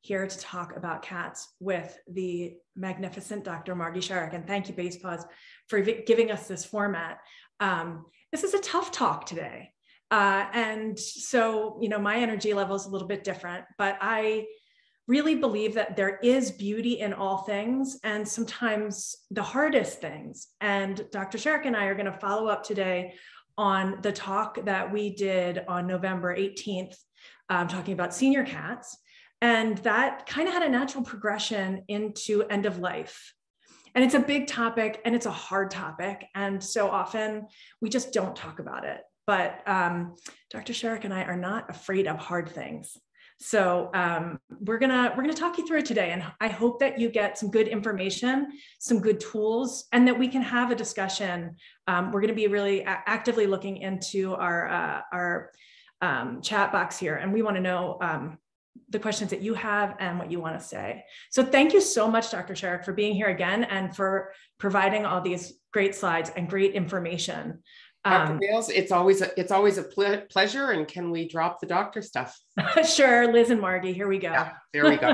here to talk about cats with the magnificent Dr. Margie Scherk. And thank you, Basepaws, for giving us this format. This is a tough talk today. And so, you know, my energy level is a little bit different, but I really believe that there is beauty in all things and sometimes the hardest things. And Dr. Scherk and I are going to follow up today on the talk that we did on November 18th, talking about senior cats. And that kind of had a natural progression into end of life. And it's a big topic and it's a hard topic. And so often we just don't talk about it. But Dr. Scherk and I are not afraid of hard things. So we're gonna talk you through it today. And I hope that you get some good information, some good tools, and that we can have a discussion. We're gonna be really actively looking into our chat box here. And we wanna know the questions that you have and what you wanna say. So thank you so much, Dr. Scherk, for being here again and for providing all these great slides and great information. Dr. Bales, it's always a pleasure. And can we drop the doctor stuff? Sure, Liz and Margie, here we go. Yeah, there we go.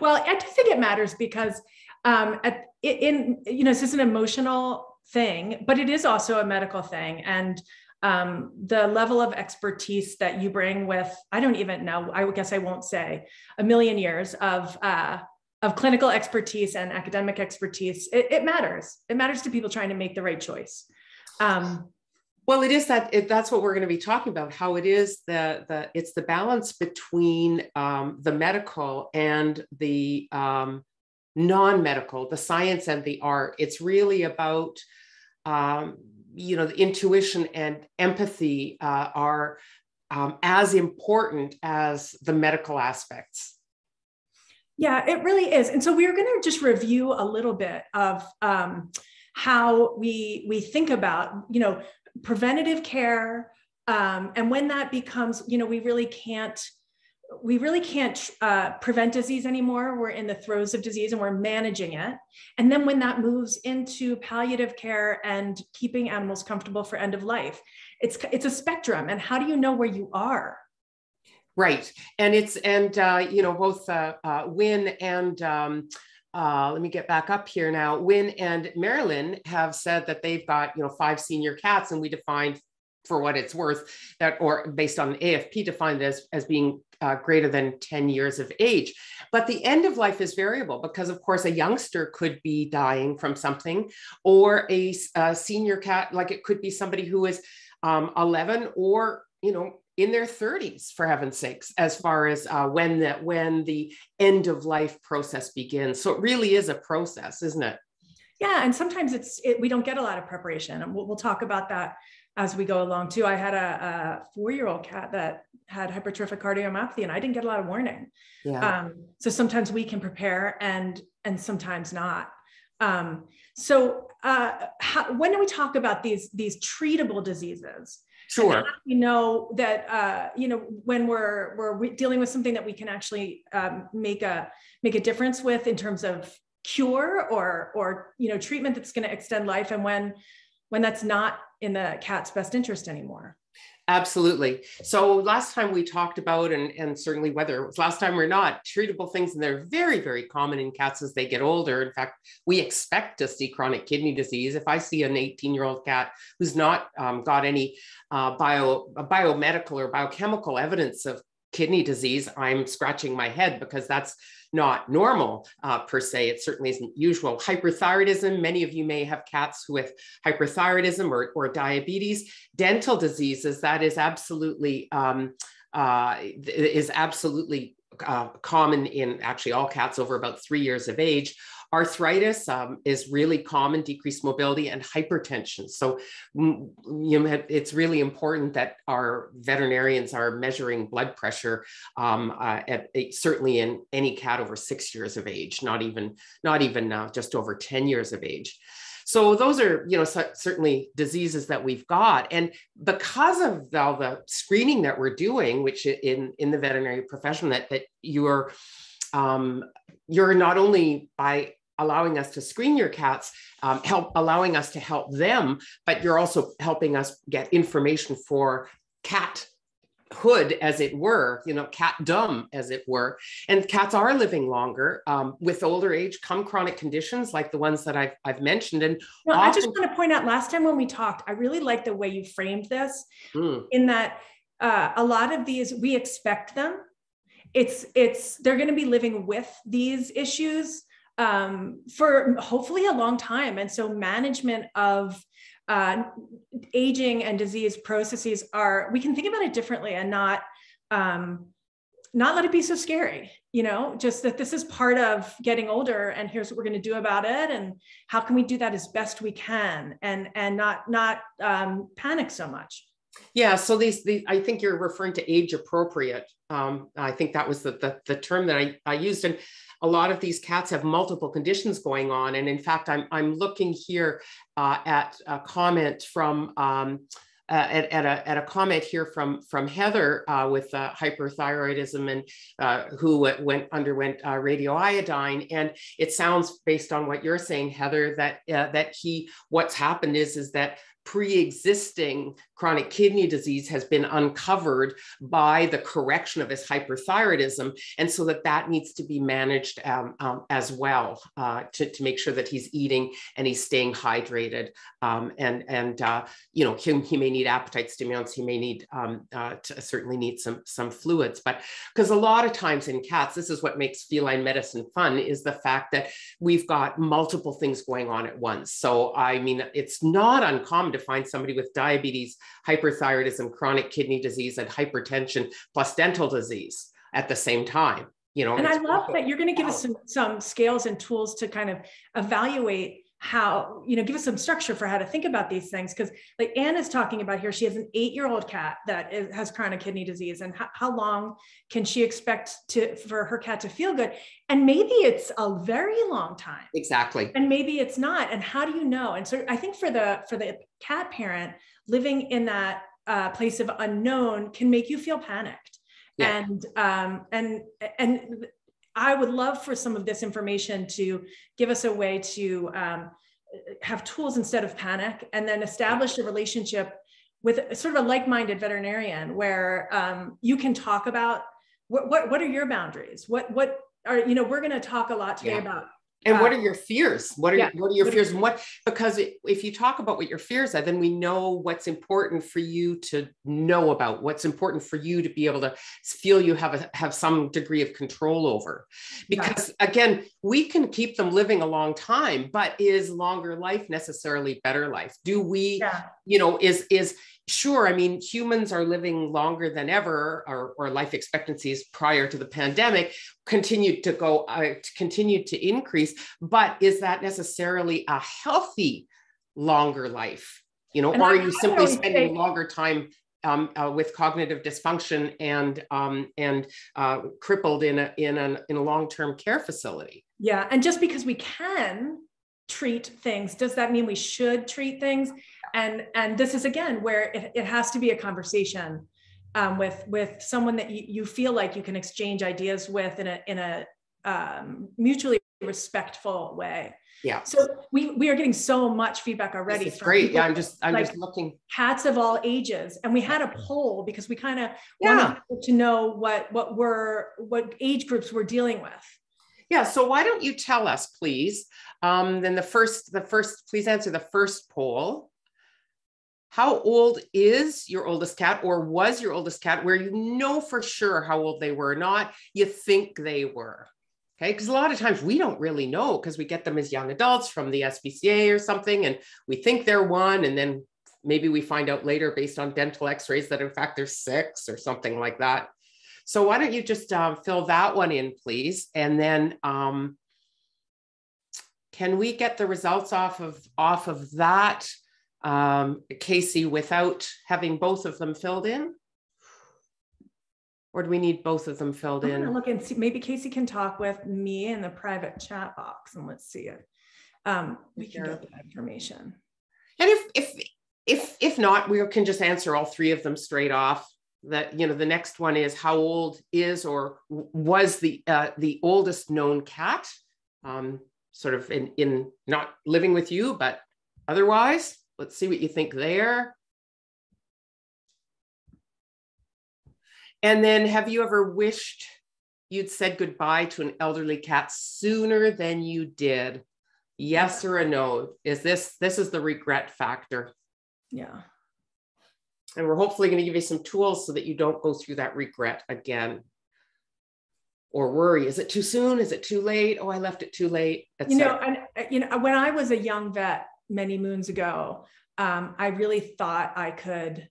Well, I do think it matters because it's just an emotional thing, but it is also a medical thing. And the level of expertise that you bring with, I don't even know, I guess I won't say a million years of clinical expertise and academic expertise, it matters. It matters to people trying to make the right choice. Well, it is that that's what we're going to be talking about, how it is it's the balance between the medical and the non-medical, the science and the art. It's really about, the intuition and empathy are as important as the medical aspects. Yeah, it really is. And so we're going to just review a little bit of how we think about, preventative care. And when that becomes, we really can't prevent disease anymore. We're in the throes of disease and we're managing it. And then when that moves into palliative care and keeping animals comfortable for end of life, it's a spectrum. And how do you know where you are? Right. And both Wynn and, let me get back up here now. Wynn and Marilyn have said that they've got, 5 senior cats, and we defined for what it's worth or based on AFP defined as being greater than 10 years of age. But the end of life is variable because, of course, a youngster could be dying from something, or a senior cat, like it could be somebody who is 11 or, in their 30s, for heaven's sakes, as far as when the end of life process begins. So it really is a process, isn't it? Yeah, and sometimes we don't get a lot of preparation, and we'll talk about that as we go along too. I had a 4-year-old cat that had hypertrophic cardiomyopathy, and I didn't get a lot of warning. Yeah. So sometimes we can prepare, and sometimes not. When do we talk about these treatable diseases? Sure. We know that, when we're dealing with something that we can actually make a difference with in terms of cure or treatment that's going to extend life, and when that's not in the cat's best interest anymore. Absolutely. So last time we talked about, and certainly whether it was last time or not, treatable things, and they're very, very common in cats as they get older. In fact, we expect to see chronic kidney disease. If I see an 18-year-old cat who's not got any biomedical or biochemical evidence of kidney disease, I'm scratching my head because that's not normal per se. It certainly isn't usual. Hyperthyroidism, many of you may have cats with hyperthyroidism or diabetes. Dental diseases, that is absolutely common in actually all cats over about 3 years of age. Arthritis is really common, decreased mobility, and hypertension. So it's really important that our veterinarians are measuring blood pressure, certainly in any cat over 6 years of age, not even just over 10 years of age. So those are, certainly diseases that we've got. And because of all the screening that we're doing, which in the veterinary profession that you're not only by allowing us to screen your cats, allowing us to help them, but you're also helping us get information for cat hood, as it were, you know, catdom, as it were. And cats are living longer. With older age come chronic conditions like the ones that I've mentioned. And no, often... I just want to point out, last time when we talked, I really liked the way you framed this, in that a lot of these, we expect them. They're going to be living with these issues for hopefully a long time. And so management of aging and disease processes we can think about it differently and not let it be so scary, you know, just that this is part of getting older and here's what we're going to do about it. And how can we do that as best we can and not panic so much. Yeah. So these, I think you're referring to age appropriate. I think that was the term that I used. And a lot of these cats have multiple conditions going on. And in fact, I'm looking here at a comment from, at a comment here from Heather with hyperthyroidism and who underwent radioiodine, and it sounds, based on what you're saying, Heather, that what's happened is that pre-existing chronic kidney disease has been uncovered by the correction of his hyperthyroidism, and so that needs to be managed as well to make sure that he's eating and he's staying hydrated, and you know, he may need appetite stimulants, he may need certainly need some fluids, but because a lot of times in cats, this is what makes feline medicine fun, is the fact that we've got multiple things going on at once. So I mean, it's not uncommon to find somebody with diabetes, hyperthyroidism, chronic kidney disease, and hypertension plus dental disease at the same time, you know. And I love that you're going to give us some scales and tools to kind of evaluate how, you know, give us some structure for how to think about these things. Because like Anne is talking about here, she has an 8-year-old cat that has chronic kidney disease, and how long can she expect for her cat to feel good? And maybe it's a very long time. Exactly. And maybe it's not. And how do you know? And so I think for the cat parent, living in that place of unknown can make you feel panicked. Yeah. And I would love for some of this information to give us a way to have tools instead of panic, and then establish a relationship with sort of a like-minded veterinarian where you can talk about what are your boundaries? What are, you know, we're going to talk a lot today about. And what are your fears? What are your fears? And because if you talk about what your fears are, then we know what's important for you to know about, what's important for you to be able to feel you have some degree of control over. Because again, we can keep them living a long time, but is longer life necessarily better life? Do we, you know, is sure, I mean, humans are living longer than ever, or life expectancies prior to the pandemic continue to increase, but is that necessarily a healthy longer life? You know, and or are you simply spending longer time with cognitive dysfunction and crippled in a long-term care facility? Yeah, and just because we can treat things, does that mean we should treat things? And this is again where it has to be a conversation with someone that you feel like you can exchange ideas with in a mutually respectful way. Yeah. So we are getting so much feedback already. This is great. People, yeah, I'm just looking. Cats of all ages, and we had a poll because we kind of wanted to know what age groups we're dealing with. Yeah. So why don't you tell us, please? Then the first, please answer the first poll. How old is your oldest cat, or was your oldest cat, where you know for sure how old they were, not you think they were? Okay, because a lot of times we don't really know, because we get them as young adults from the SPCA or something, and we think they're one, and then maybe we find out later based on dental x-rays that in fact they're 6 or something like that. So why don't you just fill that one in, please, and then can we get the results off of that, Casey, without having both of them filled in? Or do we need both of them filled in? I'm gonna look and see. Maybe Casey can talk with me in the private chat box, and let's see if we can get that information. And if not, we can just answer all three of them straight off. That, you know, the next one is how old is or was the oldest known cat, sort of in not living with you, but otherwise. Let's see what you think there. And then, have you ever wished you'd said goodbye to an elderly cat sooner than you did? Yes or a no? Is this is the regret factor? Yeah. And we're hopefully going to give you some tools so that you don't go through that regret again. Or worry, is it too soon? Is it too late? Oh, I left it too late. You know, and you know, when I was a young vet many moons ago, I really thought I could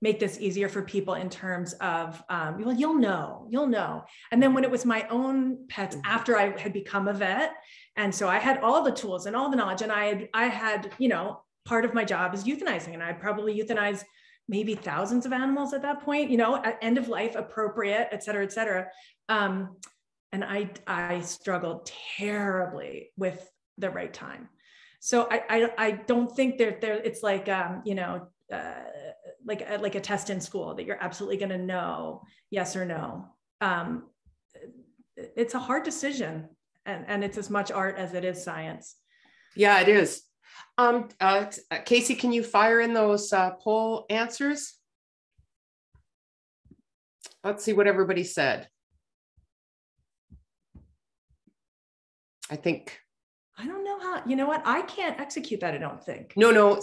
make this easier for people in terms of, well, you'll know. And then when it was my own pets after I had become a vet, and so I had all the tools and all the knowledge, and I had, you know, part of my job is euthanizing, and I probably euthanized maybe thousands of animals at that point, you know, at end of life, appropriate, et cetera, et cetera. And I struggled terribly with the right time. So I don't think there it's like, you know, like a test in school that you're absolutely going to know yes or no. It's a hard decision, and it's as much art as it is science. Yeah, it is. Casey, can you fire in those poll answers? Let's see what everybody said. I don't know how, you know what? I can't execute that, I don't think. No,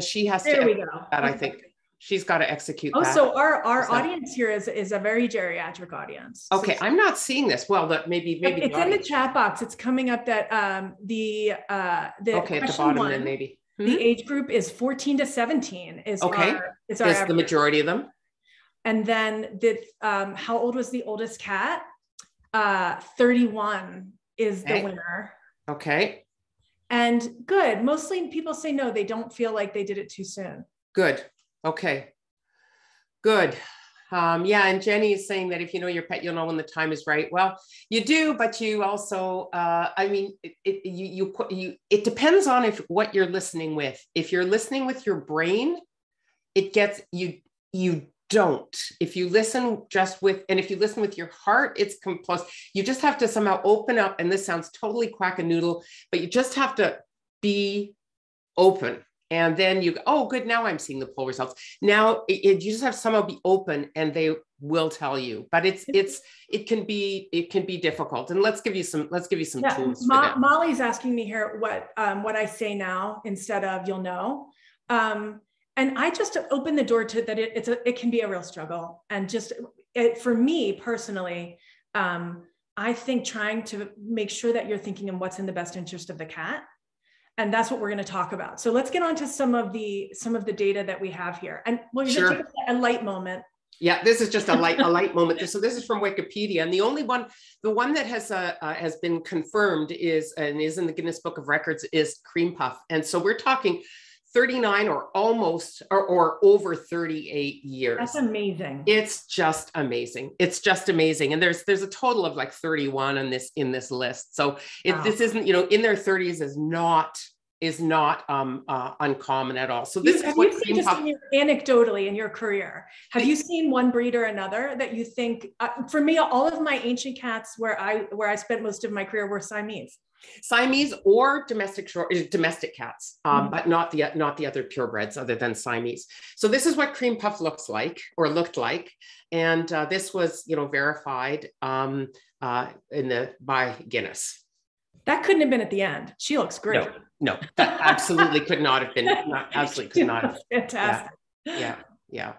she has to. There we go. That, okay. I think she's got to execute that. So our audience here is a very geriatric audience. Okay, so I'm not seeing this. Well, that maybe it's in the chat box. It's coming up that the okay, at the bottom one, then maybe. The age group is 14 to 17 is okay. Is the majority of them. And then the how old was the oldest cat? 31 is the winner. Okay. And good. Mostly people say no, they don't feel like they did it too soon. Good. Okay. Good. Yeah. And Jenny is saying that if you know your pet, you'll know when the time is right. Well, you do, but you also, I mean, it depends on what you're listening with. If you're listening with your brain, it gets you don't. If you listen just with, and if you listen with your heart, it's compulsive. You just have to somehow open up, and this sounds totally quack-a-noodle, but you just have to be open. And then you go, oh, good, now I'm seeing the poll results. Now you just have to somehow be open, and they will tell you. But it can be difficult. And let's give you some tools. Molly's asking me here what I say now instead of you'll know. And I just open the door to that. It can be a real struggle. And for me personally, I think trying to make sure that you're thinking in what's in the best interest of the cat. And that's what we're going to talk about. So let's get on to some of the data that we have here. And we're going to take a light moment. Yeah, this is just a light moment. So this is from Wikipedia, and the one that has been confirmed is in the Guinness Book of Records is Cream Puff. And so we're talking 39 or almost or over 38 years. That's amazing. It's just amazing. It's just amazing. And there's a total of like 31 in this list. So this isn't, you know, in their 30s is not uncommon at all. So this anecdotally in your career, have you seen one breed or another that you think? For me, all of my ancient cats where I spent most of my career were Siamese. Siamese or domestic cats, but not the other purebreds other than Siamese. So this is what Cream Puff looked like, and this was, you know, verified by Guinness. That couldn't have been at the end. She looks great. No, that absolutely could not have been. Absolutely could not have. Fantastic. Yeah.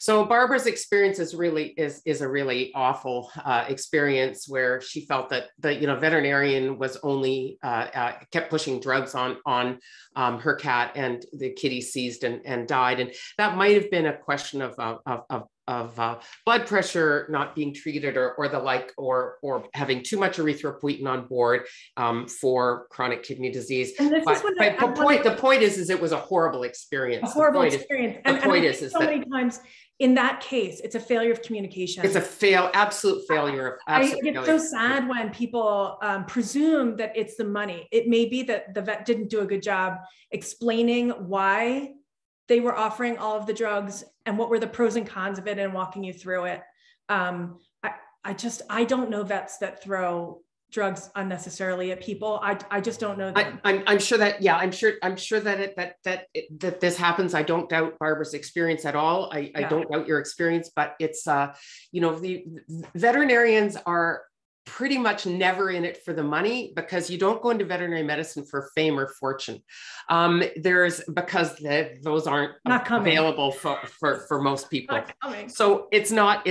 So Barbara's experience is a really awful experience where she felt that the, you know, veterinarian was only kept pushing drugs on her cat, and the kitty seized and died, and that might have been a question of blood pressure not being treated or the like, or having too much erythropoietin on board for chronic kidney disease. And this is what the point is it was a horrible experience. Many times in that case, it's a failure of communication. It's a absolute failure of. It's so sad when people presume that it's the money. It may be that the vet didn't do a good job explaining why they were offering all of the drugs and what were the pros and cons of it and walking you through it. I don't know vets that throw drugs unnecessarily at people. I just don't know that. I'm sure that, yeah, I'm sure that that this happens. I don't doubt Barbara's experience at all. I don't doubt your experience, but it's, you know, the veterinarians are pretty much never in it for the money, because you don't go into veterinary medicine for fame or fortune. Because those aren't available for most people. So it's not,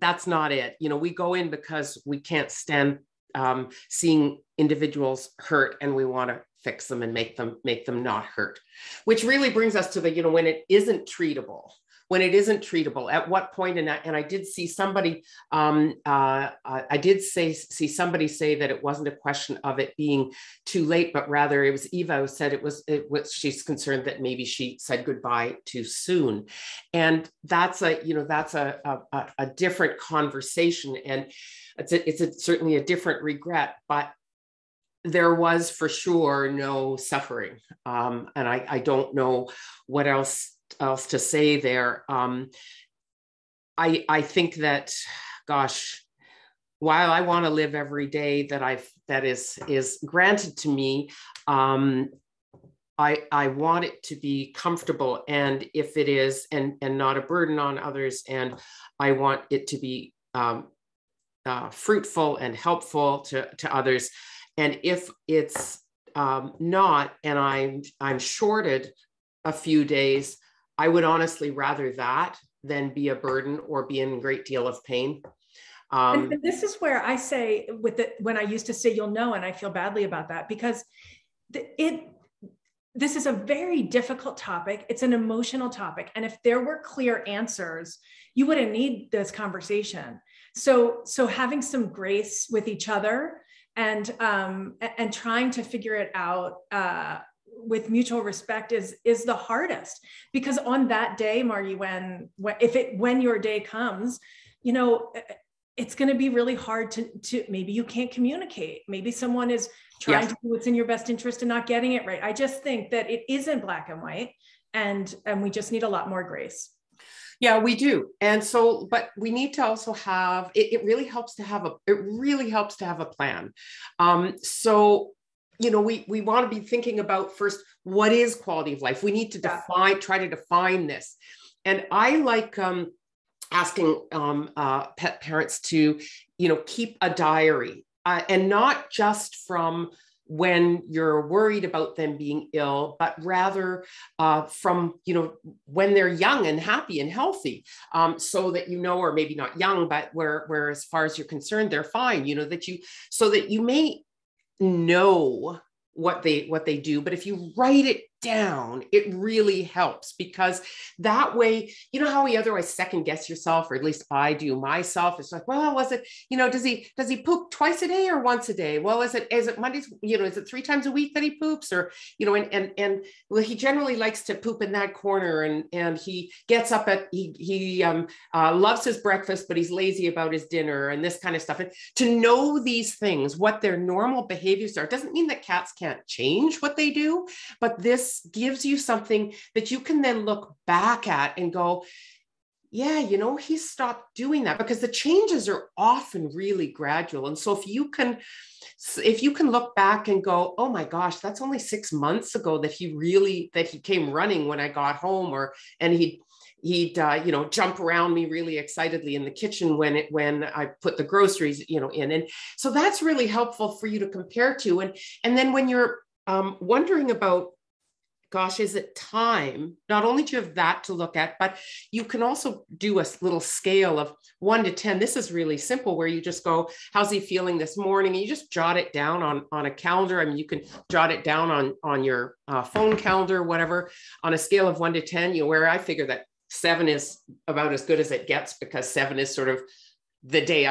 that's not it. You know, we go in because we can't stand seeing individuals hurt, and we want to fix them and make them not hurt, which really brings us to the, you know, when it isn't treatable. When it isn't treatable, at what point? And I did see somebody, I did see somebody say that it wasn't a question of it being too late, but rather it was Eva who said it was, she's concerned that maybe she said goodbye too soon. And that's a different conversation. And it's certainly a different regret, but there was for sure no suffering. And I don't know what else to say there. I think that, gosh, while I want to live every day that is granted to me, I want it to be comfortable, and if it is, and not a burden on others, and I want it to be fruitful and helpful to others. And if it's not, and I'm shorted a few days, I would honestly rather that than be a burden or be in a great deal of pain. And this is where I say, when I used to say, you'll know, and I feel badly about that, because this is a very difficult topic. It's an emotional topic. And if there were clear answers, you wouldn't need this conversation. So having some grace with each other and trying to figure it out, with mutual respect is the hardest, because on that day, Margie, when your day comes, you know, it's going to be really hard to maybe you can't communicate. Maybe someone is trying to do what's in your best interest and not getting it right. I just think that it isn't black and white, and we just need a lot more grace. Yeah, we do. And so, but we need to also have, it really helps to have a plan. You know, we want to be thinking about first, what is quality of life? We need to try to define this. And I like asking pet parents to, you know, keep a diary and not just from when you're worried about them being ill, but rather from, you know, when they're young and happy and healthy, so that, you know, or maybe not young, but where as far as you're concerned, they're fine, you know, so that you may know what they do. But if you write it down, it really helps, because that way, you know how we otherwise second guess yourself, or at least I do myself. It's like, well, was it, you know, does he poop twice a day or once a day? Well, is it Mondays, you know, is it 3 times a week that he poops? Or, you know, and well, he generally likes to poop in that corner, and he gets up he loves his breakfast, but he's lazy about his dinner, and this kind of stuff. And to know these things, what their normal behaviors are, doesn't mean that cats can't change what they do, but this gives you something that you can then look back at and go, yeah, you know, he stopped doing that, because the changes are often really gradual. And so if you can look back and go, oh my gosh, that's only 6 months ago that he came running when I got home, and he'd you know, jump around me really excitedly in the kitchen when I put the groceries, you know, in. And so that's really helpful for you to compare to. And then when you're wondering about, gosh, is it time? Not only do you have that to look at, but you can also do a little scale of 1 to 10. This is really simple, where you just go, how's he feeling this morning? And you just jot it down on a calendar. I mean, you can jot it down on your phone calendar, whatever, on a scale of 1 to 10, you know, where I figure that 7 is about as good as it gets, because 7 is sort of the day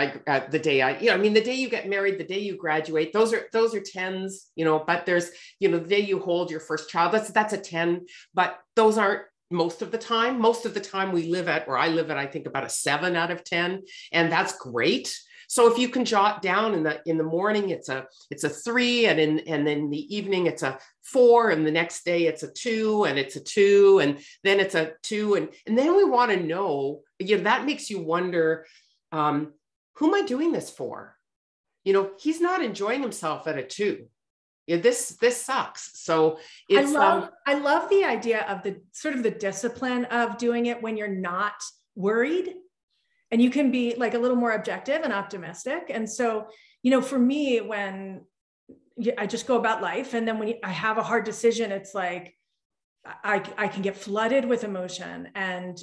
you get married, the day you graduate, those are 10s, you know, but there's, you know, the day you hold your first child, that's a 10, but those aren't most of the time. Most of the time we live at, or I live at, I think about a 7 out of 10, and that's great. So if you can jot down in the morning, it's a 3, and then in the evening, it's a 4, and the next day it's a 2, and it's a 2, and then it's a 2. And then we want to know, you know, that makes you wonder, who am I doing this for? you know, he's not enjoying himself at a 2. Yeah, this sucks. So it's, I love the idea of the sort of the discipline of doing it when you're not worried and you can be like a little more objective and optimistic. And so, you know, for me, when I just go about life and then when I have a hard decision, it's like, I can get flooded with emotion and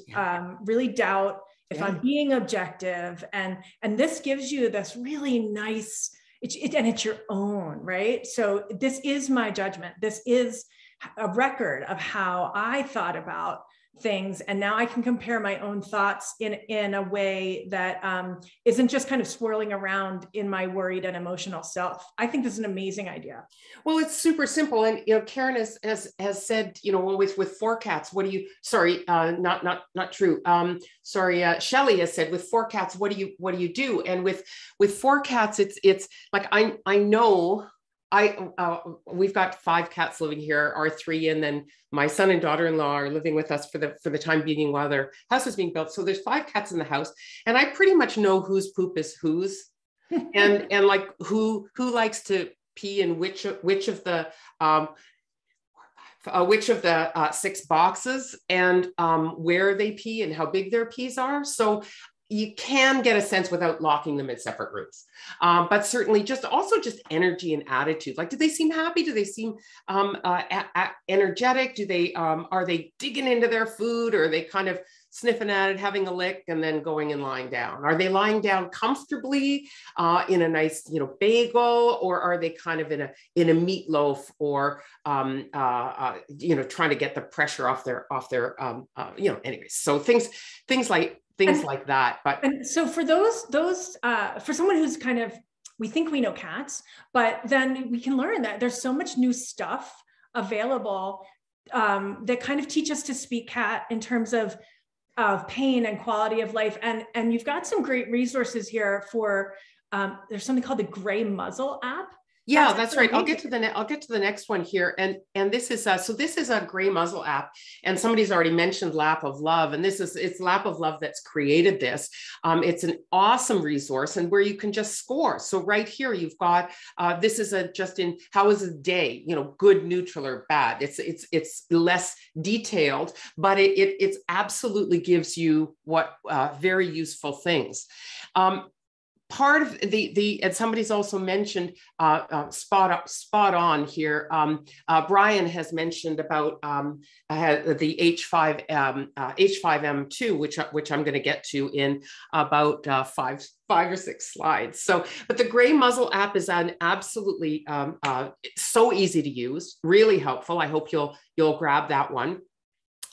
really doubt if I'm being objective. And this gives you this really nice, and it's your own, right? So this is my judgment. This is a record of how I thought about things. And now I can compare my own thoughts in a way that isn't just kind of swirling around in my worried and emotional self. I think this is an amazing idea. Well, it's super simple. And, you know, Karen has said, you know, always with 4 cats, what do you, sorry, not true. Sorry. Shelley has said with 4 cats, what do you do? And with 4 cats, it's like, I know we've got 5 cats living here, our 3, and then my son and daughter-in-law are living with us for the time being while their house is being built. So there's 5 cats in the house, and I pretty much know whose poop is whose, and like who likes to pee in which of the 6 boxes, and where they pee and how big their pees are. So you can get a sense without locking them in separate rooms. But certainly just energy and attitude. Like, do they seem happy? Do they seem energetic? Do they, are they digging into their food? Or are they kind of sniffing at it, having a lick, and then going and lying down? Are they lying down comfortably in a nice, you know, bagel, or are they kind of in a meatloaf, or you know, trying to get the pressure off their you know, anyways. So things like that. But and so for those for someone who's kind of, we think we know cats, but then we can learn that there's so much new stuff available that kind of teach us to speak cat in terms of pain and quality of life. And you've got some great resources here for there's something called the Gray Muzzle app. Yeah, that's right. I'll get to the next one here. And this is a Gray Muzzle app, and somebody's already mentioned Lap of Love, and it's Lap of Love that's created this. It's an awesome resource, and where you can just score. So right here you've got this is just in how is a day, you know, good, neutral, or bad. It's less detailed, but it absolutely gives you what very useful things. Part of the and somebody's also mentioned spot on here. Brian has mentioned about the H5M2, which I'm going to get to in about 5 or 6 slides. So, but the Gray Muzzle app is an absolutely so easy to use, really helpful. I hope you'll grab that one.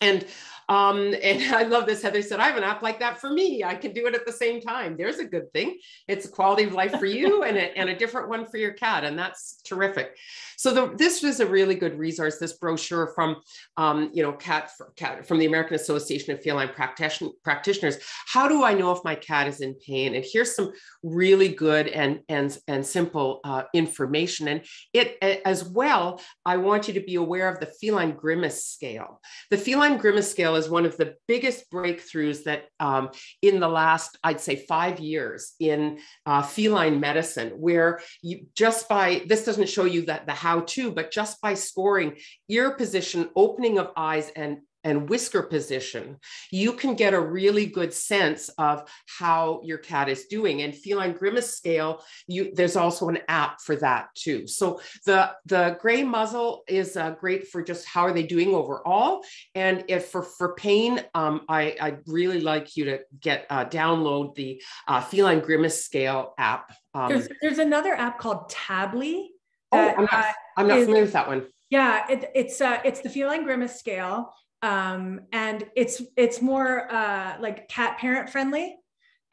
And I love this. Heather said, I have an app like that for me. I can do it at the same time. There's a good thing. It's a quality of life for you and a different one for your cat. And that's terrific. So this is a really good resource, this brochure from, you know, cat from the American Association of Feline Practitioners. How do I know if my cat is in pain? And here's some really good and simple information. And it, as well, I want you to be aware of the Feline Grimace Scale. The Feline Grimace Scale is one of the biggest breakthroughs that in the last, I'd say, 5 years in feline medicine, where you just by, this doesn't show you that the how-to, but just by scoring ear position, opening of eyes, and whisker position, you can get a really good sense of how your cat is doing. And Feline Grimace Scale, there's also an app for that too. So the Gray Muzzle is great for just how are they doing overall. And if for pain, I'd really like you to get download the Feline Grimace Scale app. There's another app called Tably. That, I'm not familiar with that one. Yeah, it's the Feline Grimace Scale. And it's more, like cat parent friendly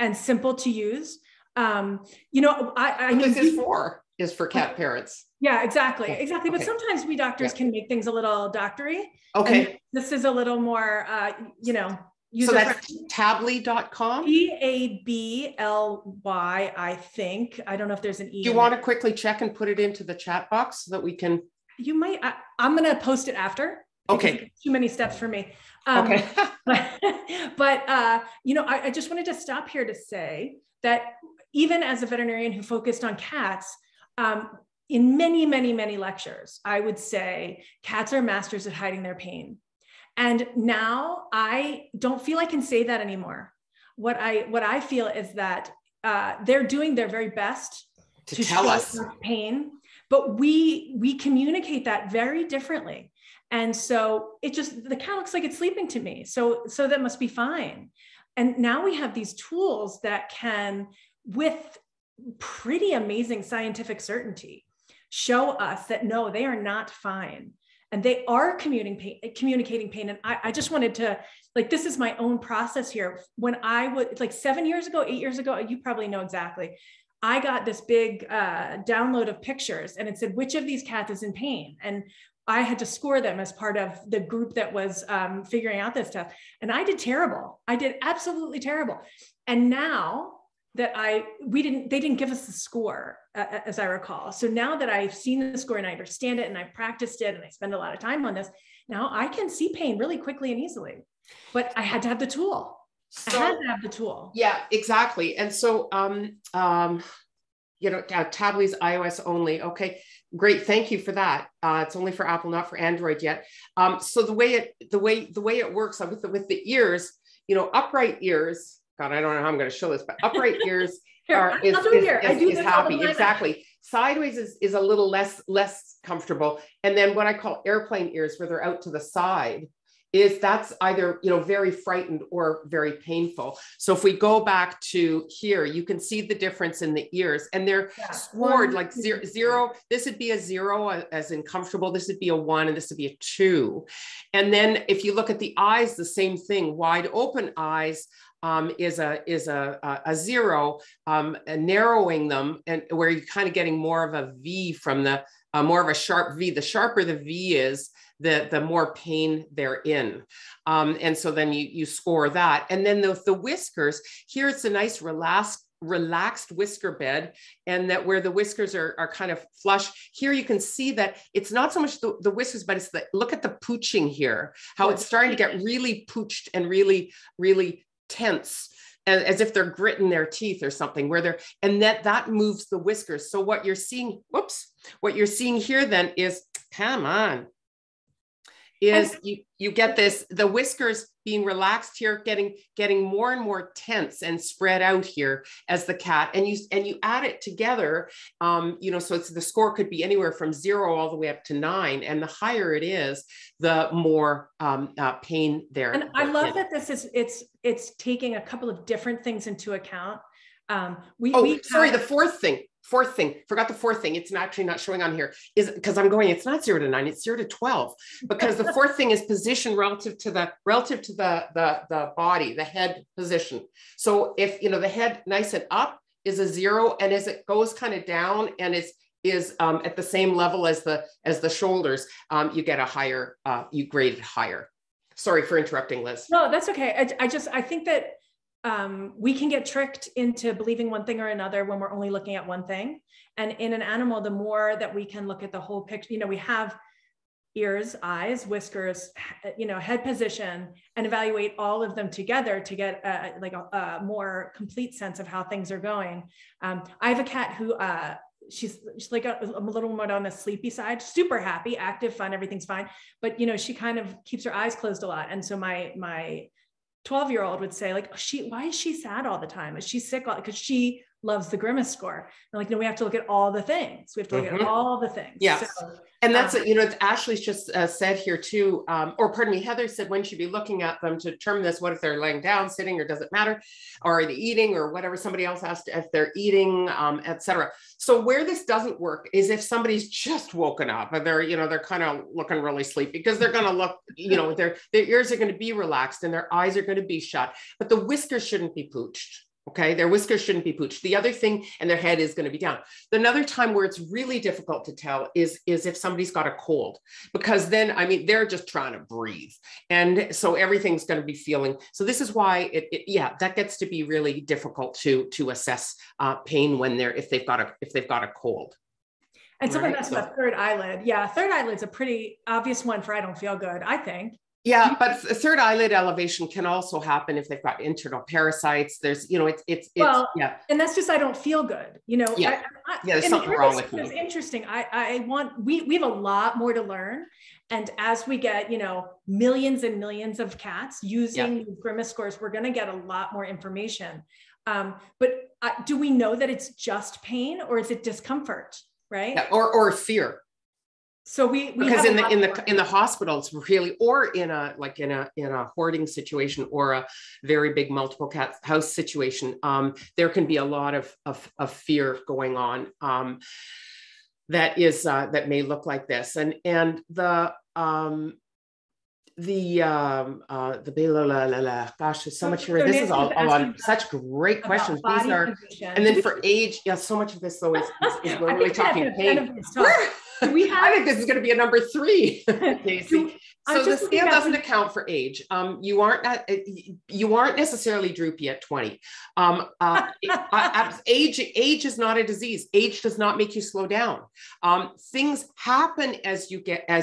and simple to use. You know, I know this is for cat parents. Yeah, exactly. Okay. But sometimes we doctors can make things a little doctory. Okay. This is a little more, you know, user friendly. So that's tably.com. Tably, I think. I don't know if there's an E. Do you want to quickly check and put it into the chat box so that we can, you might, I'm going to post it after. Okay. Too many steps for me. Okay. But you know, I just wanted to stop here to say that even as a veterinarian who focused on cats, in many, many, many lectures, I would say cats are masters at hiding their pain. And now I don't feel I can say that anymore. What I feel is that they're doing their very best to tell us pain, but we communicate that very differently. And so it just, the cat looks like it's sleeping to me. So that must be fine. And now we have these tools that can, with pretty amazing scientific certainty, show us that no, they are not fine. And they are communicating pain. And I just wanted to, like, this is my own process here. When I would, like 8 years ago, you probably know exactly, I got this big download of pictures and it said, which of these cats is in pain? And I had to score them as part of the group that was figuring out this stuff. And I did terrible. I did absolutely terrible. And now that they didn't give us the score, as I recall. So now that I've seen the score and I understand it and I've practiced it and I spend a lot of time on this, now I can see pain really quickly and easily, but I had to have the tool. Yeah, exactly. And so, you know, Tably's iOS only. Okay, great. Thank you for that. It's only for Apple, not for Android yet. So the way it works with the ears, you know, upright ears, God, I don't know how I'm going to show this, but upright ears is happy. Exactly. Sideways is a little less comfortable. And then what I call airplane ears, where they're out to the side, is that's either, you know, very frightened or very painful. So if we go back to here, you can see the difference in the ears, and they're scored like zero. This would be a 0 as in comfortable. This would be a 1, and this would be a 2. And then if you look at the eyes, the same thing, wide open eyes, is a 0, and narrowing them, and where you're kind of getting more of a V from the, more of a sharp V. The sharper the V is, the more pain they're in. And so then you score that. And then the whiskers, here it's a nice relaxed whisker bed, and that where the whiskers are kind of flush. Here you can see that it's not so much the whiskers, but it's the, look at the pooching here, how it's starting to get really pooched and really, really tense, and as if they're gritting their teeth or something, where they're, and that moves the whiskers. So what you're seeing, what you're seeing here then is, come on, is you get this, the whiskers being relaxed here, getting more and more tense and spread out here as the cat, and you add it together, you know, so it's, the score could be anywhere from 0 all the way up to 9, and the higher it is, the more pain there. And I love that this is, it's taking a couple of different things into account. The fourth thing, forgot the fourth thing. It's actually not showing on here, is because I'm going, it's not 0 to 9, it's 0 to 12, because the fourth thing is position relative to the body, the head position. So if, you know, the head nice and up is a 0, and as it goes kind of down and is at the same level as the shoulders, you get a higher, you grade it higher. Sorry for interrupting, Liz. No, that's okay. I think that, we can get tricked into believing one thing or another when we're only looking at one thing. And in an animal, the more that we can look at the whole picture, you know, we have ears, eyes, whiskers, you know, head position, and evaluate all of them together to get a more complete sense of how things are going. I have a cat who, she's like a little more on the sleepy side, super happy, active, fun, everything's fine. But, you know, she kind of keeps her eyes closed a lot. And so my 12-year-old would say, like, why is she sad all the time? Is she sick? Because she loves the Grimace score. And like, no, we have to look at all the things. We have to look at all the things. Yeah. So, and that's, you know, Ashley's just said here too, Heather said, when should be looking at them to determine this? What if they're laying down, sitting, or does it matter? Or are they eating or whatever? Somebody else asked if they're eating, et cetera. So where this doesn't work is if somebody's just woken up and they're, you know, they're kind of looking really sleepy, because they're going to look, you know, their ears are going to be relaxed and their eyes are going to be shut, but the whiskers shouldn't be pooched. Okay, their whiskers shouldn't be pooched. The other thing, and their head is going to be down. Another time where it's really difficult to tell is if somebody's got a cold, because then, I mean, they're just trying to breathe. And so everything's going to be feeling. So this is why that gets to be really difficult to assess pain when if they've got a cold. And someone asked about third eyelid. Yeah, third eyelid's a pretty obvious one for I don't feel good, I think. Yeah, but third eyelid elevation can also happen if they've got internal parasites. There's, you know, yeah. And that's just, I don't feel good, you know. Yeah, there's something wrong with me. It's interesting. We have a lot more to learn. And as we get, you know, millions and millions of cats using Grimace scores, we're going to get a lot more information. But do we know that it's just pain, or is it discomfort, right? Yeah, or fear. So we because in the hospitals, really, or in a hoarding situation or a very big multiple cat house situation, there can be a lot of fear going on that is that may look like this. And gosh, there's so much here. This is all on such great questions. These are position. And then for age, yeah, so much of this though is we're really talking pain. I think this is going to be a number 3, Casey. So the scale doesn't account for age. You aren't necessarily droopy at 20. Age is not a disease. Age does not make you slow down. Things happen as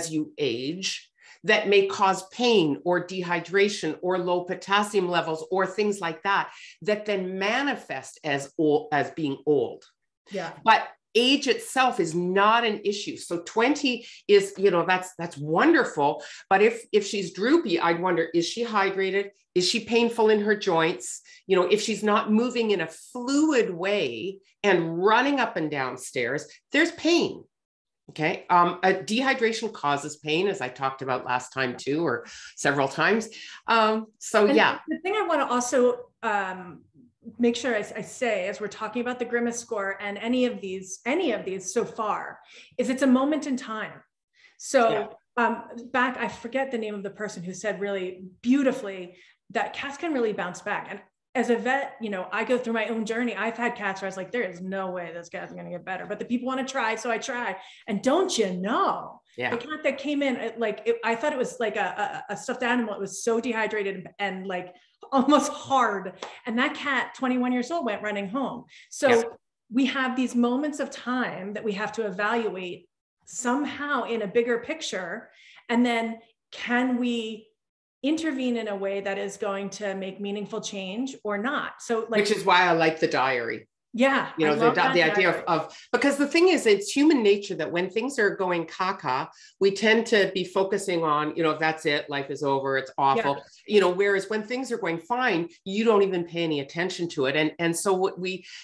you age. That may cause pain or dehydration or low potassium levels or things like that, that then manifest as being old. Yeah. But age itself is not an issue. So 20 is, you know, that's wonderful. But if she's droopy, I'd wonder, is she hydrated? Is she painful in her joints? You know, if she's not moving in a fluid way and running up and down stairs, there's pain. Okay. Dehydration causes pain, as I talked about last time too, or several times. The thing I want to also make sure I say, as we're talking about the Grimace score and any of these so far, is it's a moment in time. So back, I forget the name of the person who said really beautifully that cats can really bounce back. And as a vet, you know, I go through my own journey. I've had cats where I was like, there is no way those cats are going to get better, but the people want to try. So I try. And don't you know, the cat that came in, I thought it was like a stuffed animal. It was so dehydrated and like almost hard. And that cat, 21 years old, went running home. So we have these moments of time that we have to evaluate somehow in a bigger picture. And then can we intervene in a way that is going to make meaningful change or not. So like, which is why I like the diary. Yeah. You know, the idea of, because the thing is, it's human nature that when things are going caca, we tend to be focusing on, you know, that's it, life is over, it's awful, you know, whereas when things are going fine, you don't even pay any attention to it. And so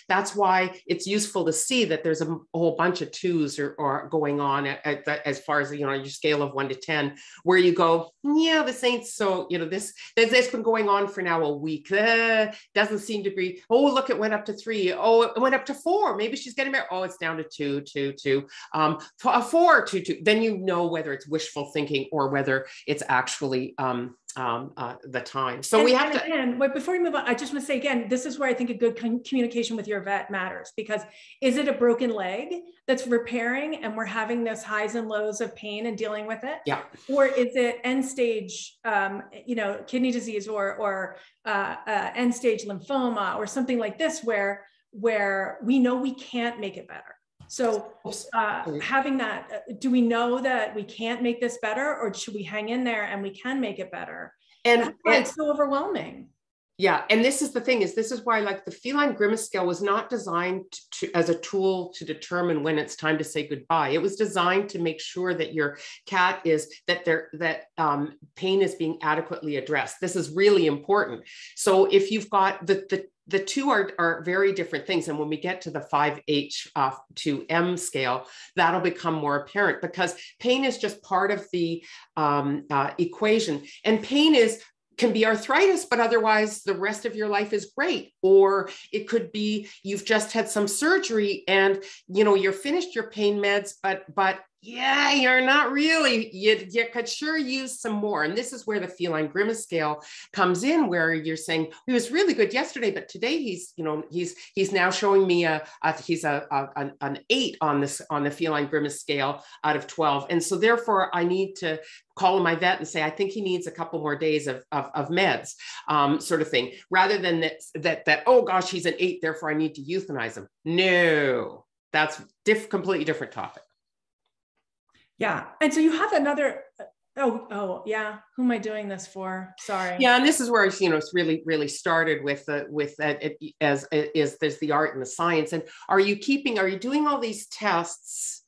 that's why it's useful to see that there's a whole bunch of twos or going on as far as, you know, your scale of 1 to 10, where you go, yeah, this ain't so, you know, this been going on for now a week. Doesn't seem to be, oh, look, it went up to 3. Oh, it went up to 4. Maybe she's getting married. Oh, it's down to 2. 4, 2. Then you know whether it's wishful thinking or whether it's actually the time. So we have to. Again, but before we move on, I just want to say again, this is where I think a good communication with your vet matters, because is it a broken leg that's repairing and we're having those highs and lows of pain and dealing with it? Yeah. Or is it end stage, you know, kidney disease or end stage lymphoma or something like this where we know we can't make it better. So having that, do we know that we can't make this better, or should we hang in there and we can make it better? And it's so overwhelming. Yeah. And this is the thing is, this is why like the feline Grimace scale was not designed as a tool to determine when it's time to say goodbye. It was designed to make sure that your cat that pain is being adequately addressed. This is really important. So if you've got the two are very different things. And when we get to the 5H2M scale, that'll become more apparent because pain is just part of the equation. And pain can be arthritis, but otherwise the rest of your life is great. Or it could be you've just had some surgery and, you know, you're finished your pain meds, but yeah, you're not really, you could sure use some more. And this is where the feline Grimace scale comes in, where you're saying, he was really good yesterday, but today he's now showing me an 8 on the feline Grimace scale out of 12. And so therefore I need to call my vet and say, I think he needs a couple more days of meds, sort of thing, rather than that, oh gosh, he's an 8, therefore I need to euthanize him. No, that's completely different topic. Yeah. And so you have another Oh, yeah. Who am I doing this for? Sorry. Yeah. And this is where, you know, it's really, really started with there's the art and the science. And are you doing all these tests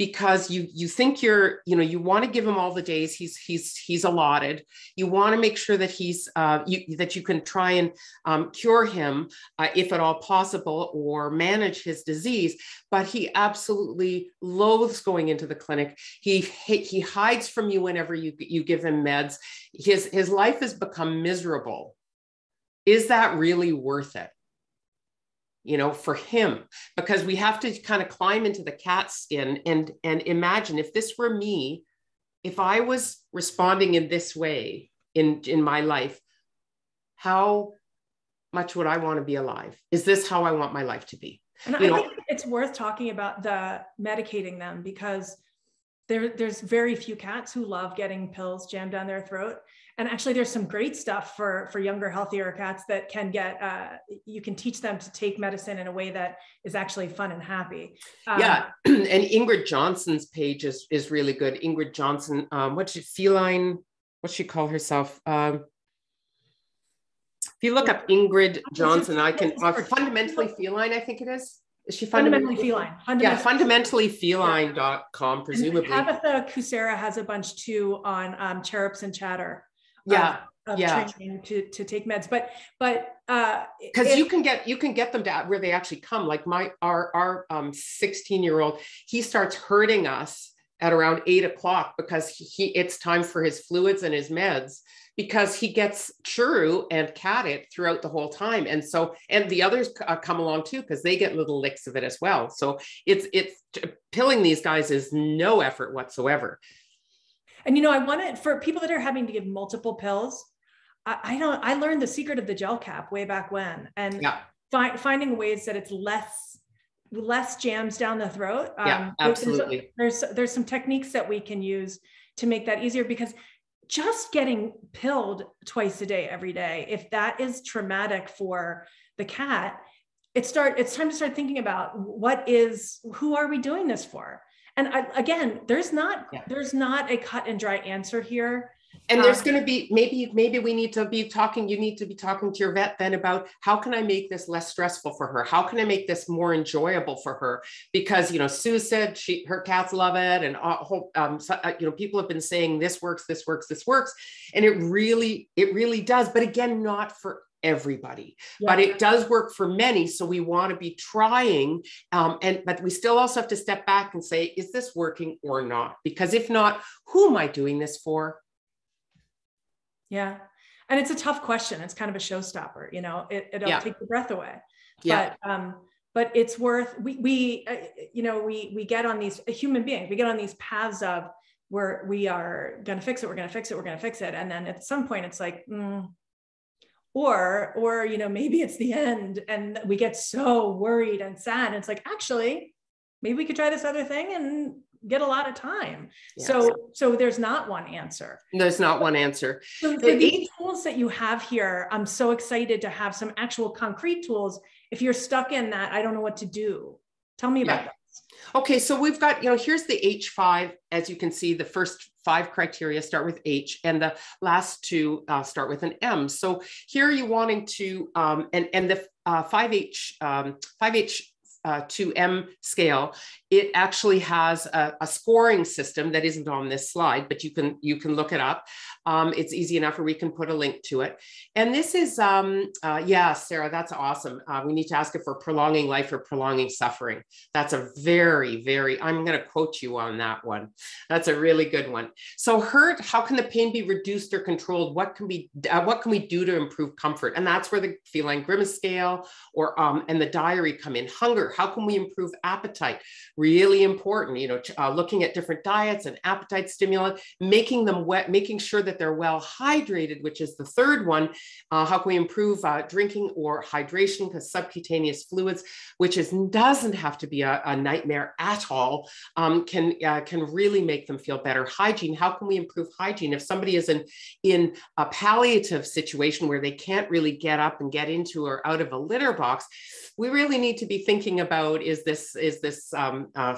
because you think you're, you know, you want to give him all the days he's allotted. You want to make sure that that you can try and cure him if at all possible, or manage his disease. But he absolutely loathes going into the clinic. He hides from you whenever you give him meds. His life has become miserable. Is that really worth it? You know, for him, because we have to kind of climb into the cat's skin and imagine, if this were me, if I was responding in this way in my life, how much would I want to be alive? Is this how I want my life to be? And I think it's worth talking about the medicating them, because there's very few cats who love getting pills jammed down their throat. And actually there's some great stuff for younger, healthier cats that can get, you can teach them to take medicine in a way that is actually fun and happy. Yeah, and Ingrid Johnson's page is really good. Ingrid Johnson, what's she call herself? If you look up Ingrid Johnson, fundamentally feline, I think it is. Is she fundamentally feline? Yeah, fundamentally feline.com, presumably. And Tabitha Kucera has a bunch too on cherubs and chatter. Yeah. Training to take meds, but because you can get them to where they actually come. Like our 16-year-old, he starts hurting us at around 8 o'clock because it's time for his fluids and his meds, because he gets churu and cat it throughout the whole time. And so, and the others come along too, because they get little licks of it as well. So it's pilling these guys is no effort whatsoever. And, you know, I want it for people that are having to give multiple pills. I learned the secret of the gel cap way back when, and finding ways that it's less jams down the throat. Yeah, absolutely. There's some techniques that we can use to make that easier, because just getting pilled twice a day, every day, if that is traumatic for the cat, it's time to start thinking about who are we doing this for? And again, there's not a cut and dry answer here. And there's going to be, maybe you need to be talking to your vet then about, how can I make this less stressful for her? How can I make this more enjoyable for her? Because, you know, Sue said her cats love it. And people have been saying this works. And it really does. But again, not for everybody, but it does work for many. So we want to be trying, but we still also have to step back and say, is this working or not? Because if not, who am I doing this for? Yeah. And it's a tough question. It's kind of a showstopper, you know, it'll take the breath away, but it's worth, we get on these human beings, we get on these paths of where we are going to fix it. We're going to fix it. We're going to fix it. And then at some point it's like, or, you know, maybe it's the end, and we get so worried and sad. And it's like, actually, maybe we could try this other thing and get a lot of time. Yes. So there's not one answer. There's not one answer. So these tools that you have here, I'm so excited to have some actual concrete tools. If you're stuck in that, I don't know what to do. Tell me about that. Okay, so we've got, you know, here's the H5. As you can see, the first 5 criteria start with H, and the last 2 start with an M. So here you're wanting to, the 5H2M scale, it actually has a scoring system that isn't on this slide, but you can look it up. It's easy enough, or we can put a link to it. And this is, Sarah, that's awesome. We need to ask if we're prolonging life or prolonging suffering. That's a very, very, I'm going to quote you on that one. That's a really good one. So hurt, how can the pain be reduced or controlled? What can we do to improve comfort? And that's where the Feline Grimace Scale and the diary come in. Hunger, how can we improve appetite? Really important, you know, looking at different diets and appetite stimulant, making them wet, making sure that they're well hydrated, which is the third one. How can we improve drinking or hydration, because subcutaneous fluids, which doesn't have to be a nightmare at all, can really make them feel better. Hygiene, how can we improve hygiene? If somebody is in a palliative situation where they can't really get up and get into or out of a litter box, we really need to be thinking thinking about is this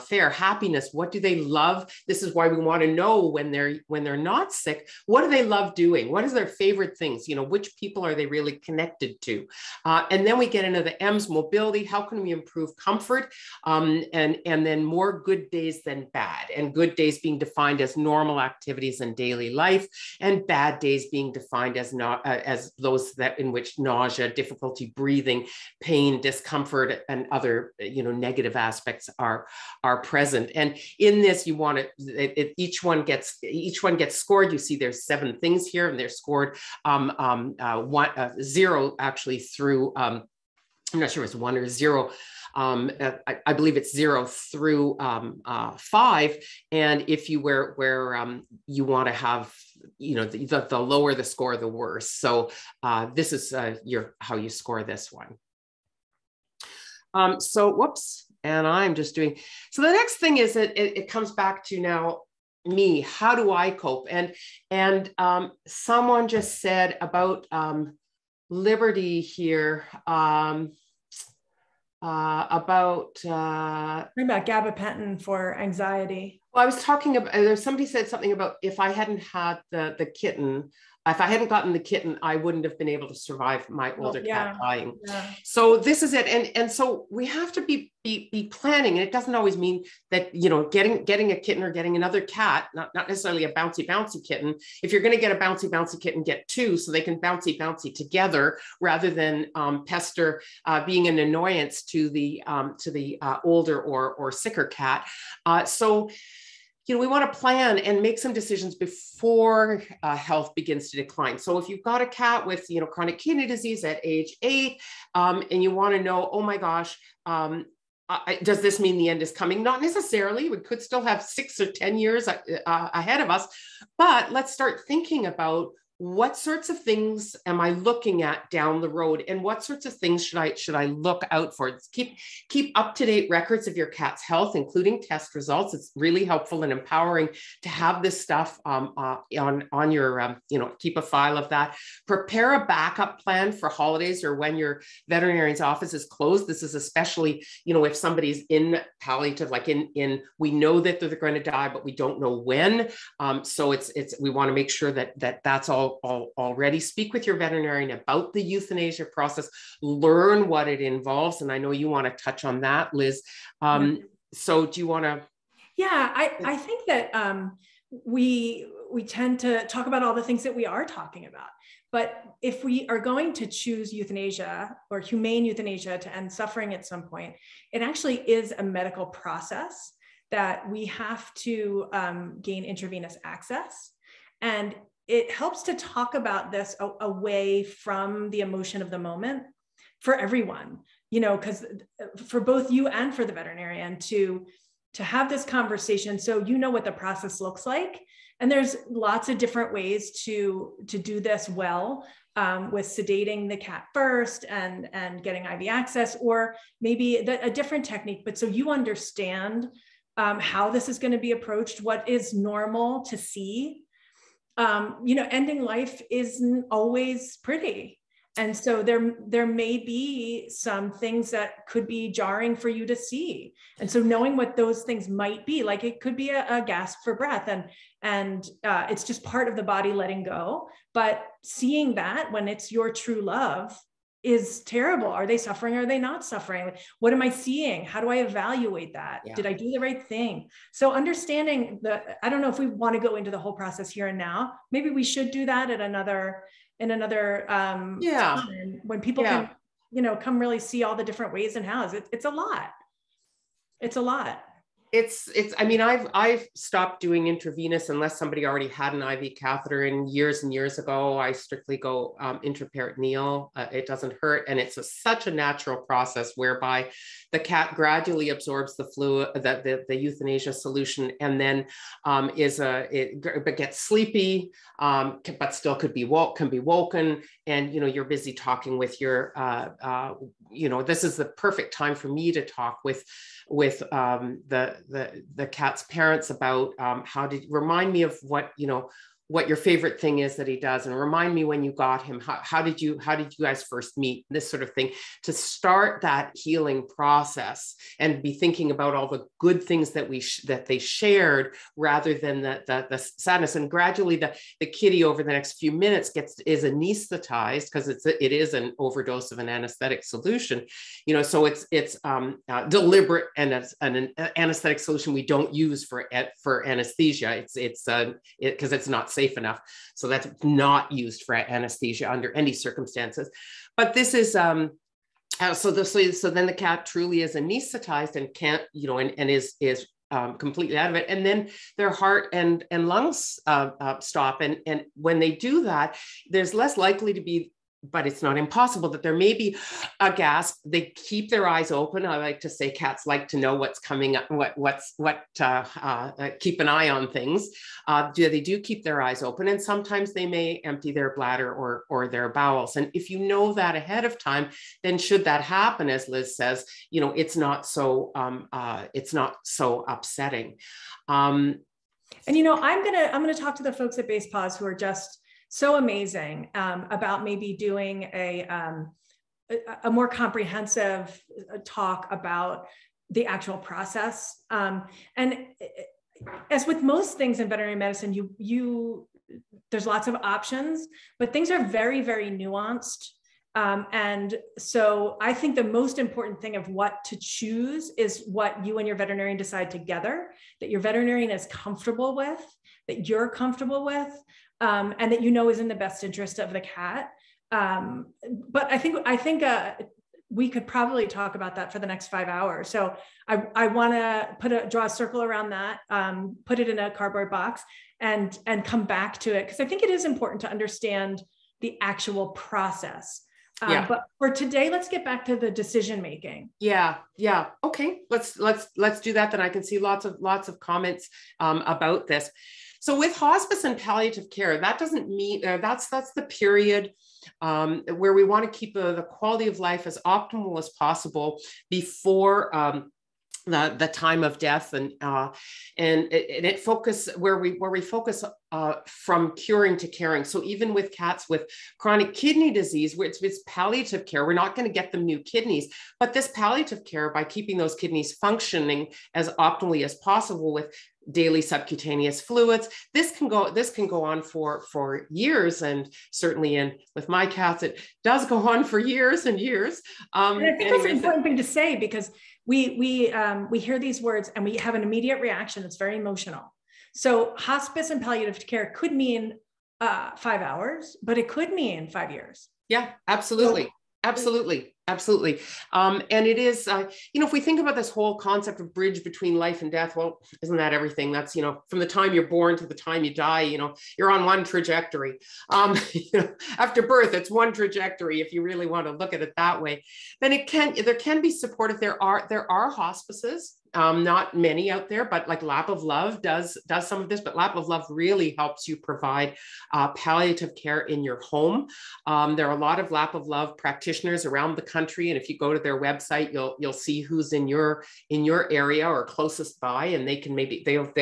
fair happiness? What do they love? This is why we want to know when they're not sick, what do they love doing? What is their favorite things? You know, which people are they really connected to? And then we get into the M's, mobility. How can we improve comfort? And then more good days than bad, and good days being defined as normal activities in daily life, and bad days being defined as not as those that in which nausea, difficulty breathing, pain, discomfort, and other, you know, negative aspects are present. And in this, you want to, each one gets scored. You see there's 7 things here, and they're scored 0 actually through, I'm not sure it's 1 or 0. I believe it's 0 through 5. And if you where you want to have, you know, the lower the score, the worse. So this is how you score this one. So whoops, and I'm just doing, so the next thing is that it comes back to now me, how do I cope? And someone just said about liberty here, about gabapentin for anxiety. Well, I was talking about, somebody said something about if I hadn't had the kitten, if I hadn't gotten the kitten, I wouldn't have been able to survive my older cat dying. Yeah. So this is it. And so we have to be planning. And it doesn't always mean that, you know, getting a kitten or getting another cat, not necessarily a bouncy kitten. If you're going to get a bouncy kitten, get 2 so they can bouncy together, rather than pester, being an annoyance to the older or sicker cat. So, you know, we want to plan and make some decisions before health begins to decline. So if you've got a cat with, you know, chronic kidney disease at age 8, and you want to know, oh my gosh, does this mean the end is coming? Not necessarily. We could still have 6 or 10 years ahead of us, but let's start thinking about what sorts of things am I looking at down the road, and what sorts of things should I look out for? Keep up to date records of your cat's health, including test results. It's really helpful and empowering to have this stuff on your, you know, keep a file of that. Prepare a backup plan for holidays or when your veterinarian's office is closed. This is especially, you know, if somebody's in palliative, like in we know that they're going to die, but we don't know when. So it's we want to make sure that that's all already. Speak with your veterinarian about the euthanasia process, learn what it involves. And I know you want to touch on that, Liz. So do you want to? Yeah, I think that we tend to talk about all the things that we are talking about. But if we are going to choose euthanasia or humane euthanasia to end suffering at some point, it actually is a medical process that we have to gain intravenous access. And it helps to talk about this away from the emotion of the moment for everyone, you know, because for both you and for the veterinarian to have this conversation, so you know what the process looks like. And there's lots of different ways to do this well, with sedating the cat first and getting IV access, or maybe a different technique, but so you understand how this is going to be approached, what is normal to see. You know, ending life isn't always pretty. And so there may be some things that could be jarring for you to see. And so knowing what those things might be, like it could be a gasp for breath, and it's just part of the body letting go. But seeing that when it's your true love is terrible. Are they suffering? Are they not suffering? What am I seeing? How do I evaluate that? Yeah. Did I do the right thing? So understanding I don't know if we want to go into the whole process here and now. Maybe we should do that at in another time when people can, you know, come really see all the different ways and hows. It's a lot. It's a lot. It's, I mean, I've stopped doing intravenous unless somebody already had an IV catheter in years and years ago. I strictly go intraperitoneal. It doesn't hurt. And it's such a natural process whereby the cat gradually absorbs the fluid, the euthanasia solution, and then but gets sleepy, but still can be woken. And, you know, you're busy talking with your, you know, this is the perfect time for me to talk with the cat's parents about how to remind me of what, you know, what your favorite thing is that he does, and remind me when you got him, how did you guys first meet, this sort of thing, to start that healing process and be thinking about all the good things that they shared rather than the sadness. And gradually the kitty over the next few minutes is anesthetized, because it is an overdose of an anesthetic solution, you know, so it's deliberate, and it's an anesthetic solution we don't use for anesthesia. Because it's not safe enough. So that's not used for anesthesia under any circumstances. But this is, so then the cat truly is anesthetized and can't, you know, and is completely out of it. And then their heart and lungs stop. And when they do that, there's less likely to be, but it's not impossible that there may be a gasp. They keep their eyes open. I like to say cats like to know what's coming up, keep an eye on things. They do keep their eyes open, and sometimes they may empty their bladder or their bowels. And if you know that ahead of time, then should that happen, as Liz says, you know, it's not so upsetting. And you know, I'm gonna talk to the folks at Basepaws who are just so amazing about maybe doing a more comprehensive talk about the actual process. And as with most things in veterinary medicine, there's lots of options, but things are very, very nuanced. And so I think the most important thing of what to choose is what you and your veterinarian decide together, that your veterinarian is comfortable with, that you're comfortable with, and that you know is in the best interest of the cat. But I think we could probably talk about that for the next 5 hours. So I want to draw a circle around that, put it in a cardboard box, and come back to it, because I think it is important to understand the actual process. But for today, let's get back to the decision making. Yeah. Okay, let's do that. Then I can see lots of comments about this. So with hospice and palliative care, that doesn't mean that's the period where we want to keep the quality of life as optimal as possible before the time of death, and it focus where we focus from curing to caring. So even with cats with chronic kidney disease, where it's palliative care, we're not going to get them new kidneys, but this palliative care, by keeping those kidneys functioning as optimally as possible with daily subcutaneous fluids, this can go on for years, and certainly with my cats it does go on for years and years. And I think that's an important thing to say, because we hear these words and we have an immediate reaction that's very emotional. So hospice and palliative care could mean 5 hours, but it could mean 5 years. Yeah, absolutely. So Absolutely. And it is, you know, if we think about this whole concept of bridge between life and death, well, isn't that everything? That's, you know, from the time you're born to the time you die, you know, you're on one trajectory. You know, after birth, it's one trajectory, if you really want to look at it that way. Then there can be supportive. There are hospices. Not many out there, but like Lap of Love does some of this, but Lap of Love really helps you provide palliative care in your home. There are a lot of Lap of Love practitioners around the country, and if you go to their website, you'll see who's in your area or closest by, and they can maybe they'll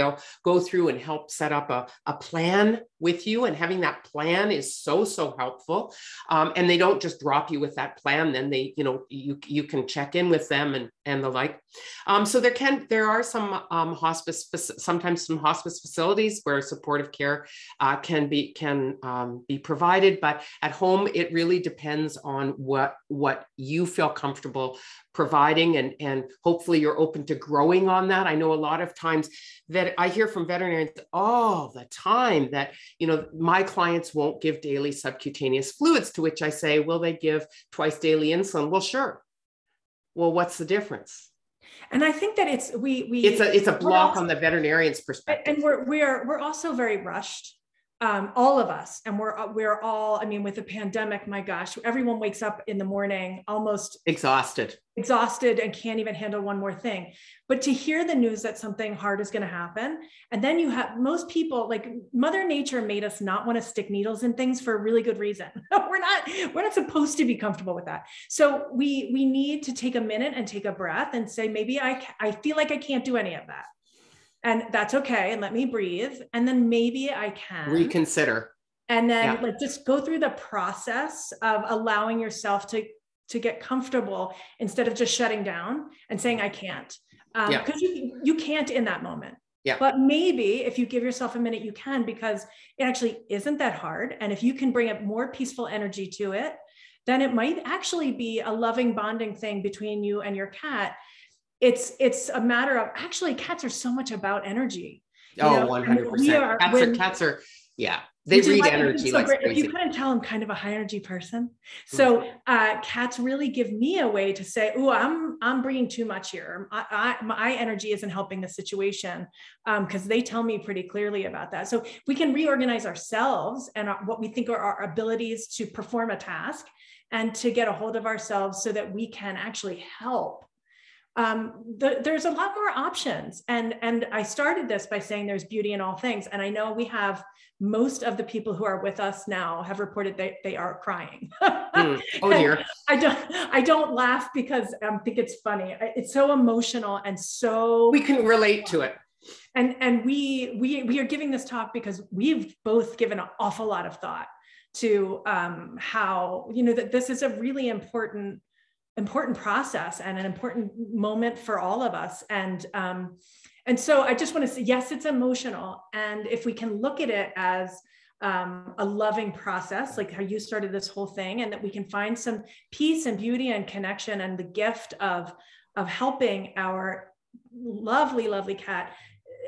go through and help set up a plan with you, and having that plan is so helpful. And they don't just drop you with that plan, then you can check in with them and the like. So there are some hospice facilities where supportive care can be provided, but at home it really depends on what you feel comfortable providing, and hopefully you're open to growing on that. I know a lot of times that I hear from veterinarians all the time that, you know, my clients won't give daily subcutaneous fluids, to which I say, will they give twice daily insulin? Well, sure. Well, what's the difference? And I think that it's a block also, on the veterinarian's perspective, and we're also very rushed. All of us, and we're all, I mean, with the pandemic, my gosh, everyone wakes up in the morning almost exhausted and can't even handle one more thing. But to hear the news that something hard is going to happen, and then you have most people, like Mother Nature made us not want to stick needles in things for a really good reason. we're not supposed to be comfortable with that. So we need to take a minute and take a breath and say, maybe I feel like I can't do any of that. and that's okay. And let me breathe. And then maybe I can reconsider. And then like just go through the process of allowing yourself to get comfortable instead of just shutting down and saying, I can't, because you can't in that moment. Yeah. But maybe if you give yourself a minute, you can, because it actually isn't that hard. And if you can bring up more peaceful energy to it, then it might actually be a loving bonding thing between you and your cat. It's a matter of actually cats are so much about energy. Oh, 100%. Cats are, yeah. They read energy. Like if you couldn't tell, I'm kind of a high energy person. So cats really give me a way to say, oh, I'm bringing too much here. My energy isn't helping the situation, because they tell me pretty clearly about that. So we can reorganize ourselves and what we think are our abilities to perform a task and to get a hold of ourselves so that we can actually help. There's a lot more options. And I started this by saying there's beauty in all things. And I know we have most of the people who are with us now have reported they are crying. Oh dear. I don't laugh because I think it's funny. It's so emotional and so we can relate to it. And we are giving this talk because we've both given an awful lot of thought to how, that this is a really important process and an important moment for all of us. And so I just want to say, yes, it's emotional. And if we can look at it as a loving process, like how you started this whole thing, and that we can find some peace and beauty and connection and the gift of helping our lovely, lovely cat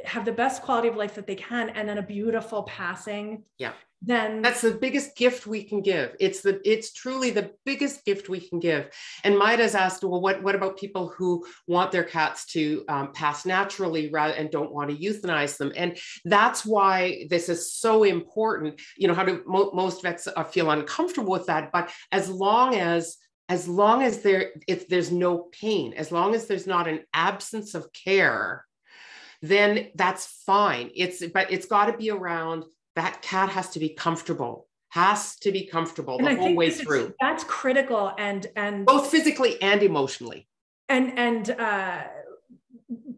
have the best quality of life that they can. And then a beautiful passing. Yeah. Then that's the biggest gift we can give. It's truly the biggest gift we can give. And Maida's asked, well, what about people who want their cats to pass naturally rather and don't want to euthanize them? And that's why this is so important. How do most vets feel uncomfortable with that? But as long as there's no pain, as long as there's not an absence of care, then that's fine. But it's got to be around. That cat has to be comfortable the whole way through. That's critical. And both physically and emotionally. And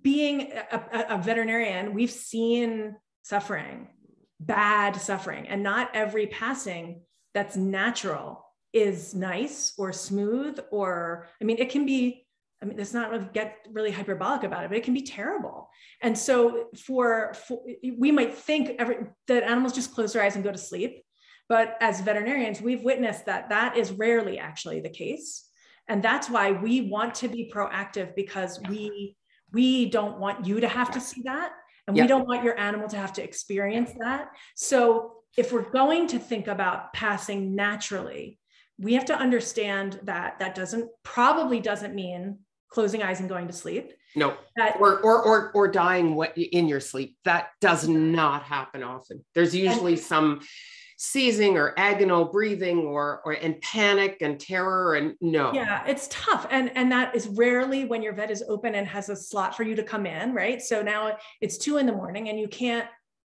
being a veterinarian, we've seen suffering, bad suffering, and not every passing that's natural is nice or smooth, or, it can be, let's not get really hyperbolic about it, but it can be terrible. And so we might think that animals just close their eyes and go to sleep. But as veterinarians, we've witnessed that is rarely actually the case. And that's why we want to be proactive, because we don't want you to have to see that. And we don't want your animal to have to experience that. So if we're going to think about passing naturally, we have to understand that probably doesn't mean closing eyes and going to sleep. No, or dying in your sleep. That does not happen often. There's usually some seizing or agonal breathing or panic and terror and no. Yeah, it's tough. And that is rarely when your vet is open and has a slot for you to come in, right? So now it's 2 a.m. and you can't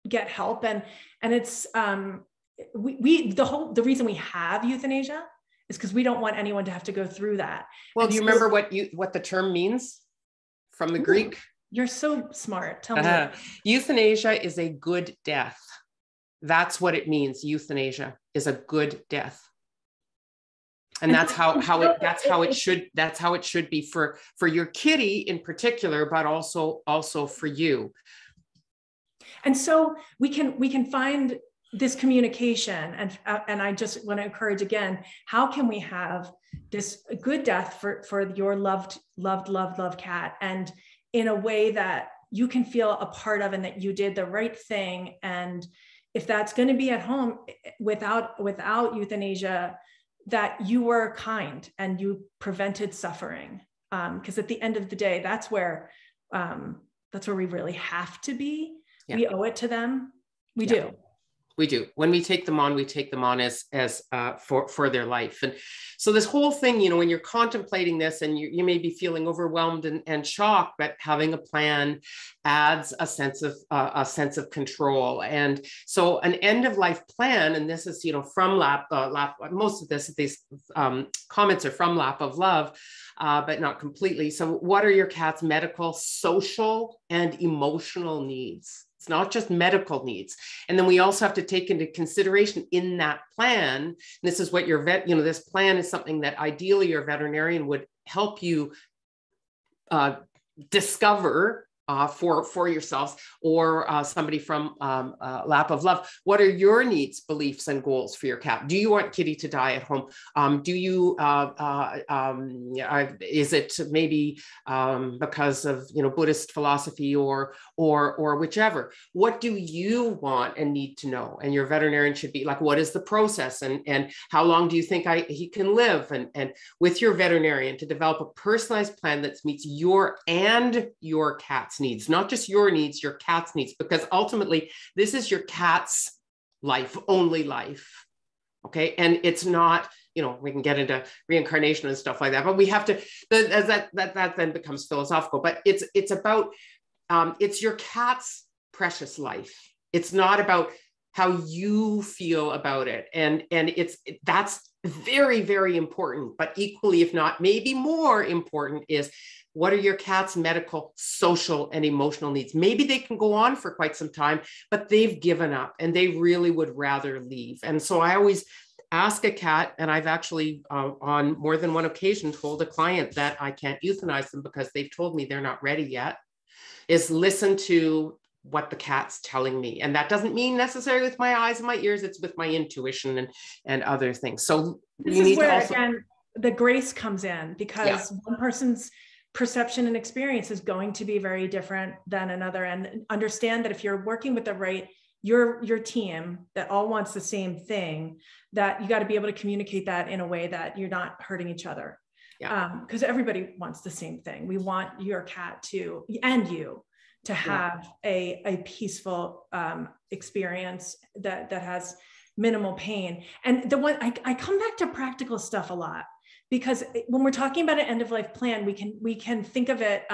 get help. And it's, the reason we have euthanasia is because we don't want anyone to have to go through that. Well, do you remember what the term means from the Greek? You're so smart. Tell me. Euthanasia is a good death. That's what it means. Euthanasia is a good death. And that's how it should be for your kitty in particular, but also for you. And so we can find this communication. And I just want to encourage again, how can we have this good death for your loved cat, and in a way that you can feel a part of and that you did the right thing. And if that's going to be at home without euthanasia, that you were kind and you prevented suffering. Because at the end of the day, that's where we really have to be. Yeah. We owe it to them. We do. We do. When we take them on for their life. And so this whole thing, you know, when you're contemplating this and you may be feeling overwhelmed and shocked, but having a plan adds a sense of control. And so an end of life plan, and this is, you know, from Lap, most of these comments are from Lap of Love, but not completely. So what are your cat's medical, social, and emotional needs? It's not just medical needs. And then we also have to take into consideration in that plan, and this is what your vet, you know, this plan is something that ideally your veterinarian would help you discover for yourselves, or somebody from Lap of Love. What are your needs, beliefs, and goals for your cat? Do you want Kitty to die at home? Is it maybe because of, you know, Buddhist philosophy or whichever? What do you want and need to know? And your veterinarian should be like, what is the process, and how long do you think he can live? And with your veterinarian to develop a personalized plan that meets your cat's needs, not just your needs, your cat's needs, because ultimately this is your cat's life, only life. Okay. And it's not, you know, we can get into reincarnation and stuff like that, but we have to, as that then becomes philosophical, but it's about, it's your cat's precious life. It's not about how you feel about it. And that's very, very important, but equally, if not maybe more important, is what are your cat's medical, social, and emotional needs? Maybe they can go on for quite some time, but they've given up and they really would rather leave. And so I always ask a cat, and I've actually on more than one occasion told a client that I can't euthanize them because they've told me they're not ready yet, is listen to what the cat's telling me. And that doesn't mean necessarily with my eyes and my ears, it's with my intuition and other things. So this is where again, the grace comes in, because one person's perception and experience is going to be very different than another. And understand that if you're working with the right, your team that all wants the same thing, that you got to be able to communicate that in a way that you're not hurting each other. Because everybody wants the same thing. We want your cat to, and you, to have a peaceful experience that has minimal pain. And the one, I come back to practical stuff a lot, because when we're talking about an end of life plan, we can think of it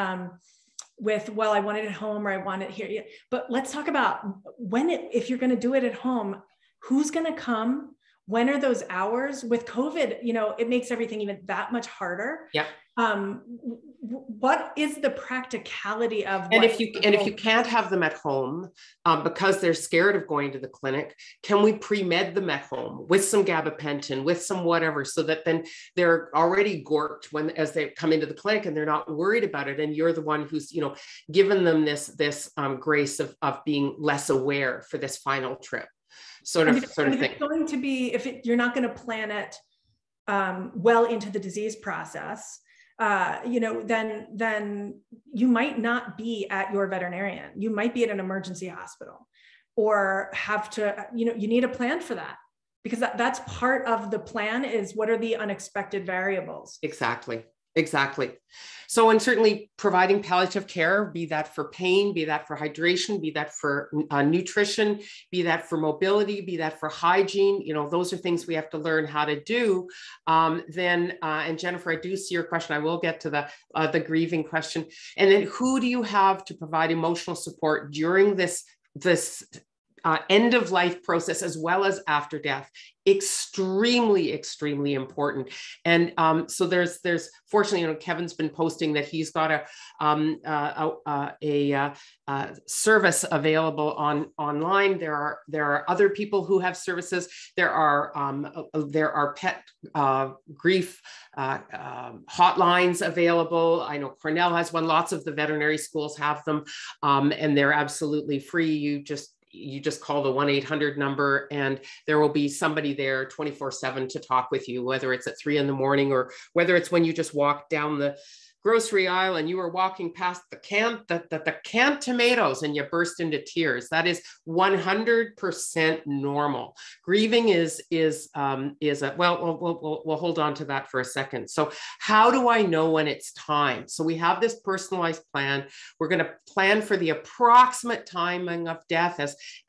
with, well, I want it at home, or I want it here. But let's talk about if you're going to do it at home, who's going to come? When are those hours? With COVID, you know, it makes everything even that much harder. Yeah. What is the practicality of? And if you can't have them at home because they're scared of going to the clinic, can we pre-med them at home with some gabapentin, with some whatever, so that then they're already gorked as they come into the clinic and they're not worried about it. And you're the one who's, you know, given them this grace of being less aware for this final trip, sort of thing. It's going to be you're not going to plan it well into the disease process. You know, then you might not be at your veterinarian. You might be at an emergency hospital, or have to, you know, you need a plan for that, because that's part of the plan is what are the unexpected variables. Exactly. So, and certainly providing palliative care, be that for pain, be that for hydration, be that for nutrition, be that for mobility, be that for hygiene, you know, those are things we have to learn how to do. And Jennifer, I do see your question. I will get to the grieving question. And then who do you have to provide emotional support during this end of life process, as well as after death? Extremely, extremely important. And so there's fortunately, you know, Kevin's been posting that he's got a service available online. There are other people who have services. There are pet grief hotlines available. I know Cornell has one. Lots of the veterinary schools have them, and they're absolutely free. You just call the 1-800 number, and there will be somebody there 24/7 to talk with you, whether it's at 3 in the morning or whether it's when you just walk down the grocery aisle and you were walking past the canned tomatoes and you burst into tears. That is 100% normal. Grieving is a, well, we'll hold on to that for a second. So how do I know when it's time? So we have this personalized plan. We're going to plan for the approximate timing of death,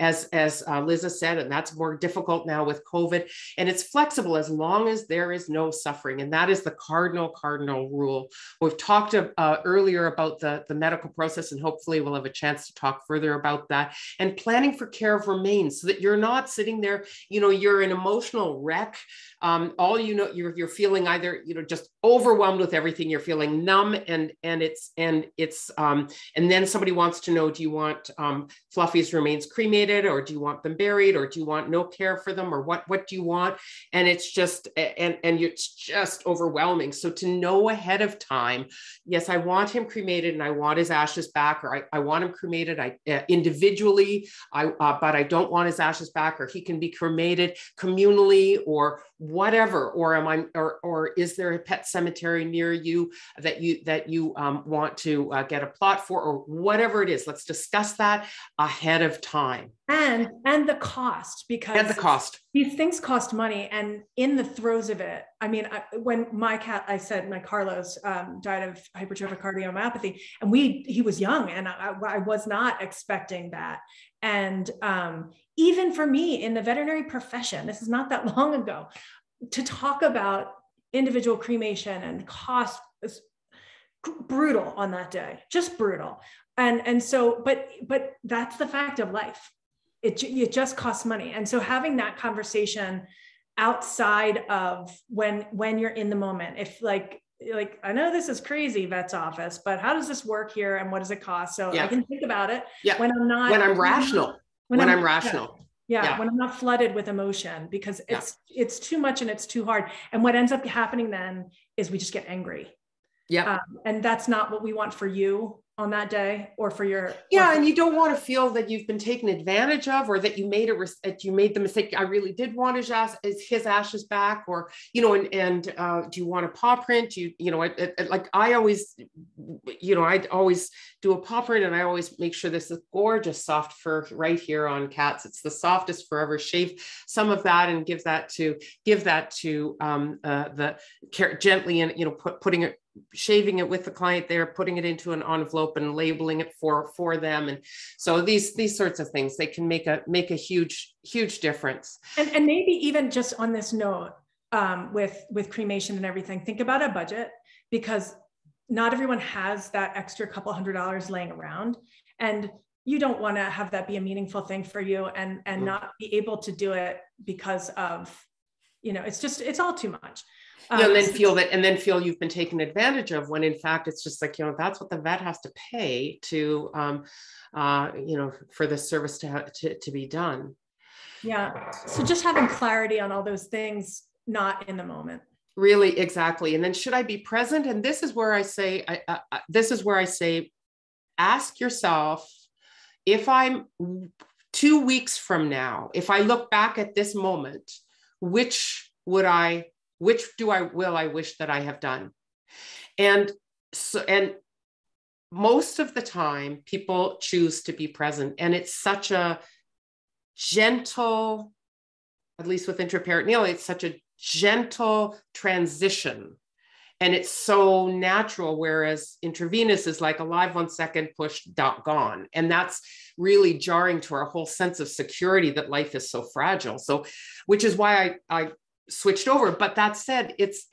as Liza said, and that's more difficult now with COVID, and it's flexible as long as there is no suffering. And that is the cardinal rule. We've talked earlier about the medical process, and hopefully we'll have a chance to talk further about that, and planning for care of remains so that you're not sitting there, you know, you're an emotional wreck. All, you know, you're feeling either, you know, just overwhelmed with everything, you're feeling numb, and then somebody wants to know, do you want Fluffy's remains cremated, or do you want them buried, or do you want no care for them, or what do you want? And it's just, and it's just overwhelming. So to know ahead of time, yes, I want him cremated and I want his ashes back, or I want him cremated individually, but I don't want his ashes back, or he can be cremated communally, or whatever, or is there a pet cemetery near you that you want to get a plot for, or whatever it is. Let's discuss that ahead of time. And the cost, because these things cost money. And in the throes of it, I mean, when my cat, I said, my Carlos died of hypertrophic cardiomyopathy, and he was young, and I was not expecting that. And even for me in the veterinary profession, this is not that long ago, to talk about individual cremation and cost is brutal on that day, just brutal. And so, but that's the fact of life. It just costs money. And so having that conversation outside of when you're in the moment, if like, I know this is crazy, vet's office, but how does this work here and what does it cost? So yeah. I can think about it when I'm not, when I'm rational. Yeah. When I'm not flooded with emotion, because it's too much and it's too hard. And what ends up happening then is we just get angry. Yeah. And that's not what we want for you on that day, or for your and you don't want to feel that you've been taken advantage of, or that you made the mistake. I really did want his ashes back, or you know, and do you want a paw print? I always do a paw print, and I always make sure this is gorgeous soft fur right here on cats. It's the softest forever. Shave some of that and give that to the care gently, and you know, shaving it with the client there, putting it into an envelope and labeling it for them. And so these sorts of things, they can make a huge difference. And maybe even just on this note, with cremation and everything, think about a budget, because not everyone has that extra couple $100 laying around, and you don't want to have that be a meaningful thing for you and not be able to do it because of, you know, it's all too much. And then feel you've been taken advantage of, when in fact, it's just like, you know, that's what the vet has to pay to, you know, for the service to be done. Yeah. So just having clarity on all those things, not in the moment. Really, exactly. And then, should I be present? And this is where I say, ask yourself, if I'm 2 weeks from now, if I look back at this moment, which do I wish that I have done? And so, and most of the time people choose to be present, and it's such a gentle, at least with intraperitoneal, it's such a gentle transition. And it's so natural, whereas intravenous is like alive 1 second, push, dot, gone. And that's really jarring to our whole sense of security that life is so fragile. So, which is why I switched over. But that said, it's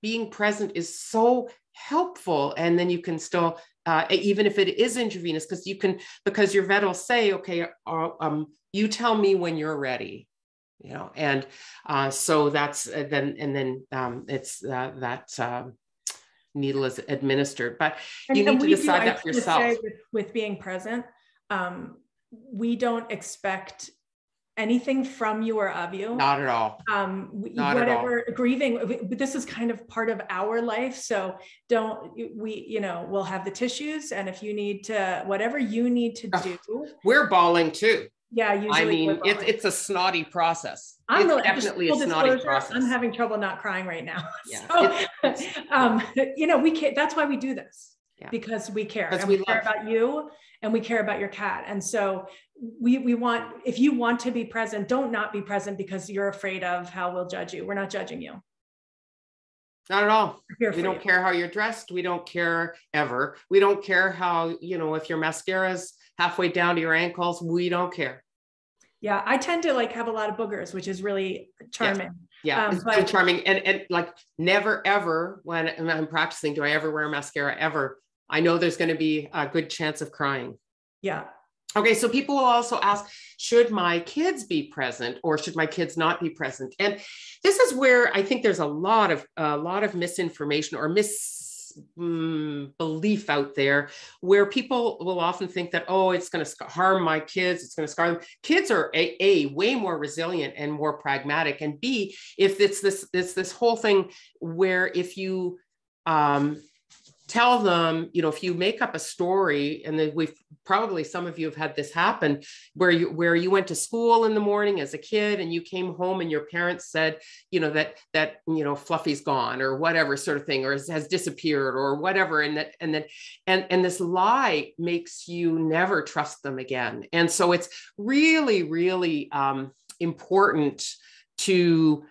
being present is so helpful. And then you can still, even if it is intravenous, because your vet will say, okay, you tell me when you're ready, you know? And, so that's, then needle is administered, but you need to decide that for yourself. With being present, we don't expect anything from you or of you. Not at all. Grieving, but this is kind of part of our life. So we'll have the tissues, and if you need to, whatever you need to do. We're bawling too. Yeah, usually. I mean, it's a snotty process. It's definitely a snotty process. I'm having trouble not crying right now. Yeah. So, you know, we care. That's why we do this, because we care. And we care about you, and we care about your cat. And so we want, if you want to be present, don't not be present because you're afraid of how we'll judge you. We're not judging you. Not at all. We don't care how you're dressed. We don't care ever. We don't care how, you know, if your mascara's halfway down to your ankles, we don't care. Yeah. I tend to like have a lot of boogers, which is really charming. Yeah. It's really charming. And like never, ever when I'm practicing, do I ever wear mascara ever? I know there's going to be a good chance of crying. Yeah. Okay. So people will also ask, should my kids be present or should my kids not be present? And this is where I think there's a lot of misinformation or misbelief out there where people will often think that, oh, it's going to harm my kids. It's going to scar them. Kids are A, way more resilient and more pragmatic. And B, if it's this whole thing where if you, tell them, you know, if you make up a story, and then we've probably, some of you have had this happen where you went to school in the morning as a kid and you came home and your parents said, you know, that, you know, Fluffy's gone or whatever sort of thing, or has disappeared or whatever. And this lie makes you never trust them again. And so it's really, really important to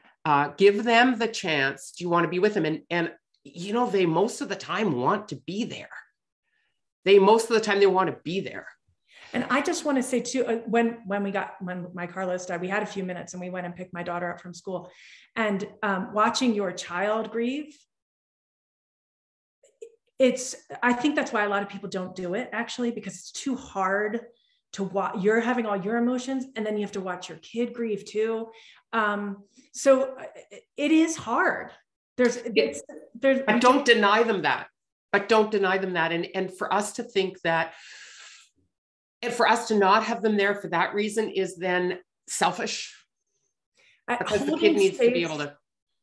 give them the chance. Do you want to be with them? And you know, they most of the time want to be there. And I just want to say too, when my Carlos died, we had a few minutes and we went and picked my daughter up from school, and watching your child grieve. I think that's why a lot of people don't do it actually, because it's too hard to watch. You're having all your emotions and then you have to watch your kid grieve too. So it is hard. But don't deny them that. And for us to think that, and for us to not have them there for that reason is then selfish. Because the kid needs to be able to.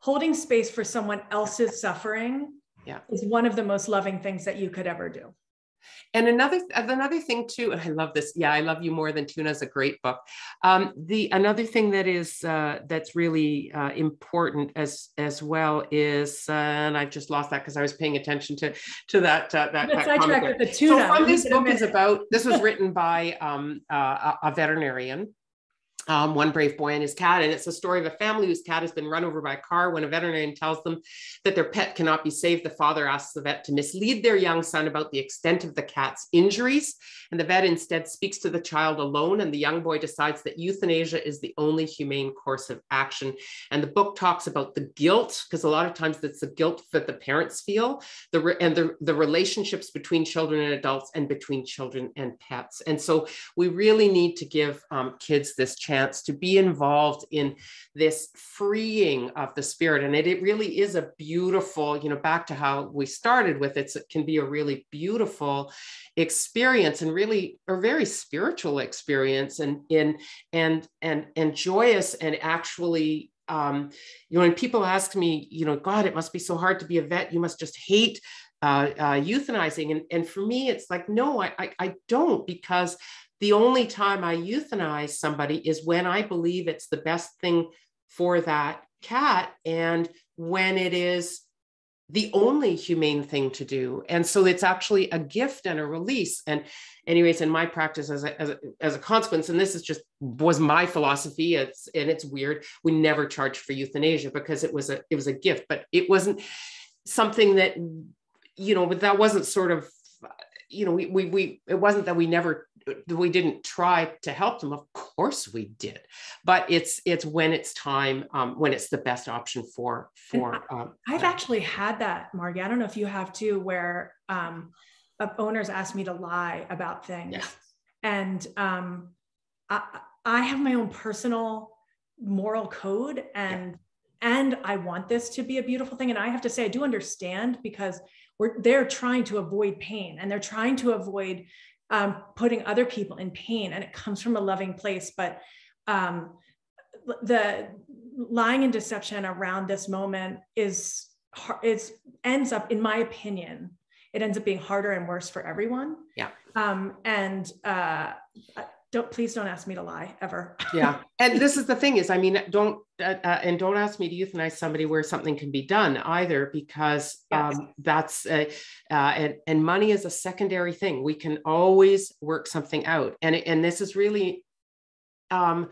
Holding space for someone else's suffering is one of the most loving things that you could ever do. And another thing too, and I love this. Yeah, I Love You More Than Tuna is a great book. Another thing that is that's really important as well is, and I've just lost that because I was paying attention to that that comment with the tuna. So from this book is about. This was written by a veterinarian. One brave boy and his cat. And it's a story of a family whose cat has been run over by a car. When a veterinarian tells them that their pet cannot be saved, the father asks the vet to mislead their young son about the extent of the cat's injuries. And the vet instead speaks to the child alone. And the young boy decides that euthanasia is the only humane course of action. And the book talks about the guilt, because a lot of times that's the guilt that the parents feel, the relationships between children and adults and between children and pets. And so we really need to give kids this chance to be involved in this freeing of the spirit. And it really is a beautiful, you know, back to how we started with it can be a really beautiful experience and really a very spiritual experience and joyous and actually, you know, when people ask me, you know, God, it must be so hard to be a vet. You must just hate euthanizing. And for me, it's like, no, I don't, because the only time I euthanize somebody is when I believe it's the best thing for that cat and when it is the only humane thing to do. And so it's actually a gift and a release. And anyways, in my practice as a consequence, and this is just was my philosophy, it's weird, we never charged for euthanasia because it was a gift, but it wasn't something that, you know, but that wasn't sort of, you know, we it wasn't that we didn't try to help them. Of course we did, but it's when it's time, when it's the best option I've actually had that, Margie. I don't know if you have too, where, owners asked me to lie about things. Yeah. And, I have my own personal moral code and I want this to be a beautiful thing. And I have to say, I do understand because they're trying to avoid pain and they're trying to avoid putting other people in pain, and it comes from a loving place. But the lying and deception around this moment ends up, in my opinion, it ends up being harder and worse for everyone. Yeah. And please don't ask me to lie ever. Yeah. And this is the thing is, I mean, don't ask me to euthanize somebody where something can be done either, because that's, and money is a secondary thing. We can always work something out. And this is really, I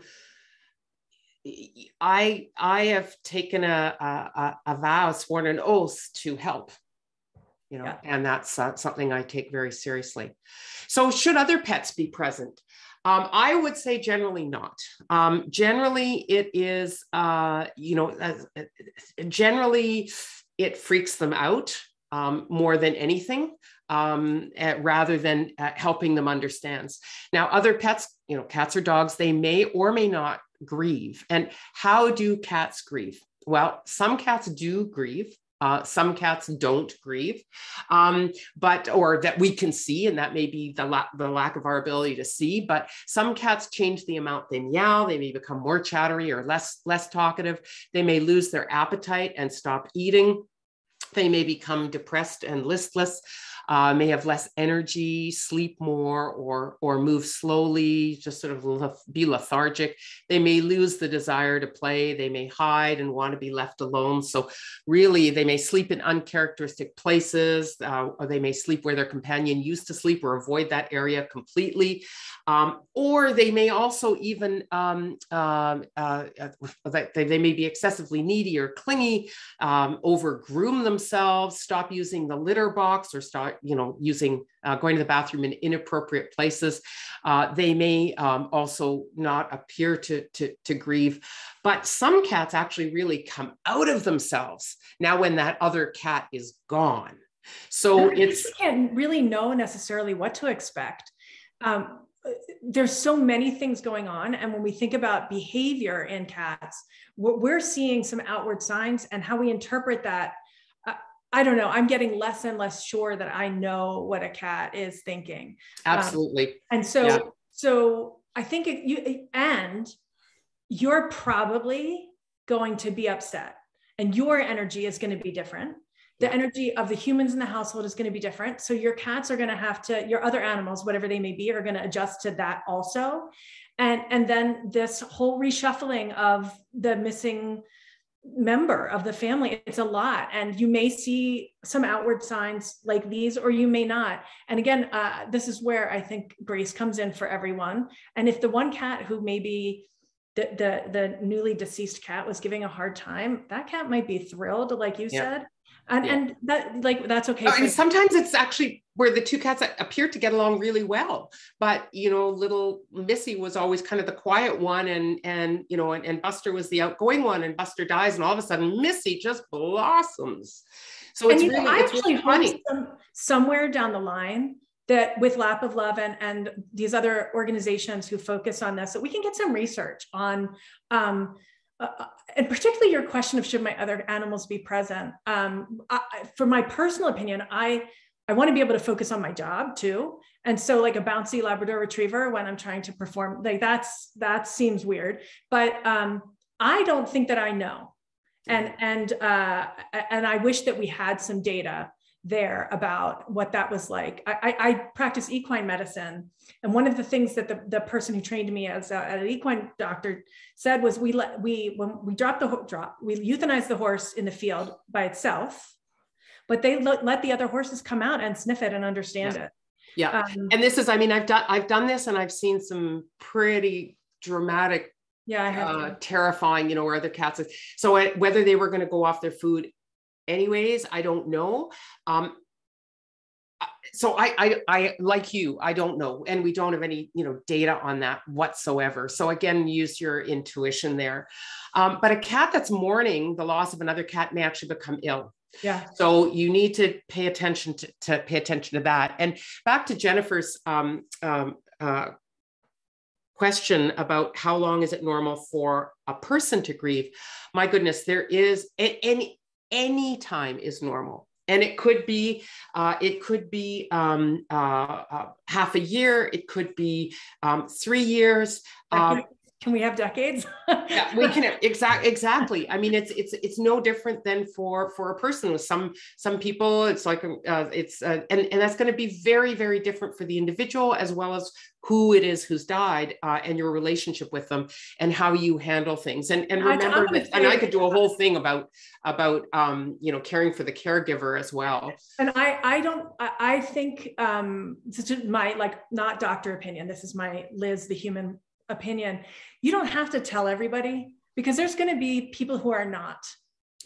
have taken a vow, sworn an oath to help, you know, and that's something I take very seriously. So should other pets be present? I would say generally not. Generally it is, generally it freaks them out more than anything, rather than helping them understand. Now other pets, you know, cats or dogs, they may or may not grieve. And how do cats grieve? Well, some cats do grieve. Some cats don't grieve, or that we can see, and that may be the lack of our ability to see, but some cats change the amount they meow. They may become more chattery or less talkative. They may lose their appetite and stop eating. They may become depressed and listless, may have less energy, sleep more, or move slowly, just sort of be lethargic. They may lose the desire to play. They may hide and want to be left alone. So really, they may sleep in uncharacteristic places, or they may sleep where their companion used to sleep or avoid that area completely. Or they may also even, they may be excessively needy or clingy, over-groom themselves, stop using the litter box or start, you know, using, going to the bathroom in inappropriate places. They may also not appear to grieve, but some cats actually really come out of themselves now when that other cat is gone. So it's, you can't really know necessarily what to expect. There's so many things going on. And when we think about behavior in cats, what we're seeing some outward signs and how we interpret that, I don't know, I'm getting less and less sure that I know what a cat is thinking. Absolutely. So I think you're probably going to be upset and your energy is going to be different. The energy of the humans in the household is going to be different. So your cats are going to have to, your other animals, whatever they may be, are going to adjust to that also. And then this whole reshuffling of the missing member of the family, it's a lot. And you may see some outward signs like these, or you may not. And again, this is where I think grace comes in for everyone. And if the one cat who maybe the newly deceased cat was giving a hard time, that cat might be thrilled, like you said. And that, like, that's okay. And sometimes it's actually where the two cats appear to get along really well, but, you know, little Missy was always kind of the quiet one and Buster was the outgoing one, and Buster dies. And all of a sudden Missy just blossoms. So it's really, it's really funny. Somewhere down the line that with Lap of Love and these other organizations who focus on this, that we can get some research on, and particularly your question of should my other animals be present? For my personal opinion, I want to be able to focus on my job too. And so like a bouncy Labrador retriever when I'm trying to perform, like that seems weird, but I don't think that I know. And I wish that we had some data there about what that was like. I practice equine medicine. And one of the things that the person who trained me as an equine doctor said was we euthanized the horse in the field by itself, but they let the other horses come out and sniff it and understand it. Yeah. And this is, I mean, I've done this and I've seen some pretty dramatic, terrifying, you know, or other cats. So whether they were going to go off their food anyways, I don't know. So I, like you, I don't know. And we don't have any, you know, data on that whatsoever. So again, use your intuition there. But a cat that's mourning the loss of another cat may actually become ill. Yeah. So you need to pay attention to pay attention to that. And back to Jennifer's, question about how long is it normal for a person to grieve? My goodness, there is any time is normal. And it could be half a year. It could be 3 years. Can we have decades? Yeah, we can. Exactly. I mean, it's no different than for a person. With some people, it's like and that's going to be very, very different for the individual, as well as who it is who's died, and your relationship with them and how you handle things. And remember that, and I could do a whole thing about you know, caring for the caregiver as well. And I think this is my, like, not doctor opinion. This is my Liz, the human opinion. You don't have to tell everybody, because there's going to be people who are not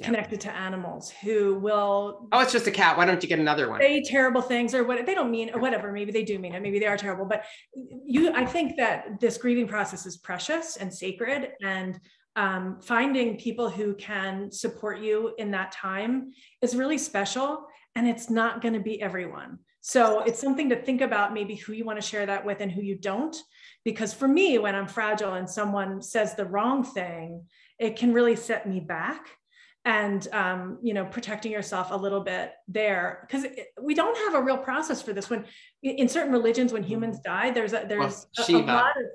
connected to animals who will, oh, it's just a cat, why don't you get another one, say terrible things, or what they don't mean, or whatever. Maybe they do mean it, maybe they are terrible, but I think that this grieving process is precious and sacred, and finding people who can support you in that time is really special, and it's not going to be everyone. So it's something to think about, maybe who you want to share that with and who you don't, because for me, when I'm fragile and someone says the wrong thing, it can really set me back. And, you know, protecting yourself a little bit there, because we don't have a real process for this. When in certain religions, when humans die, there's a lot of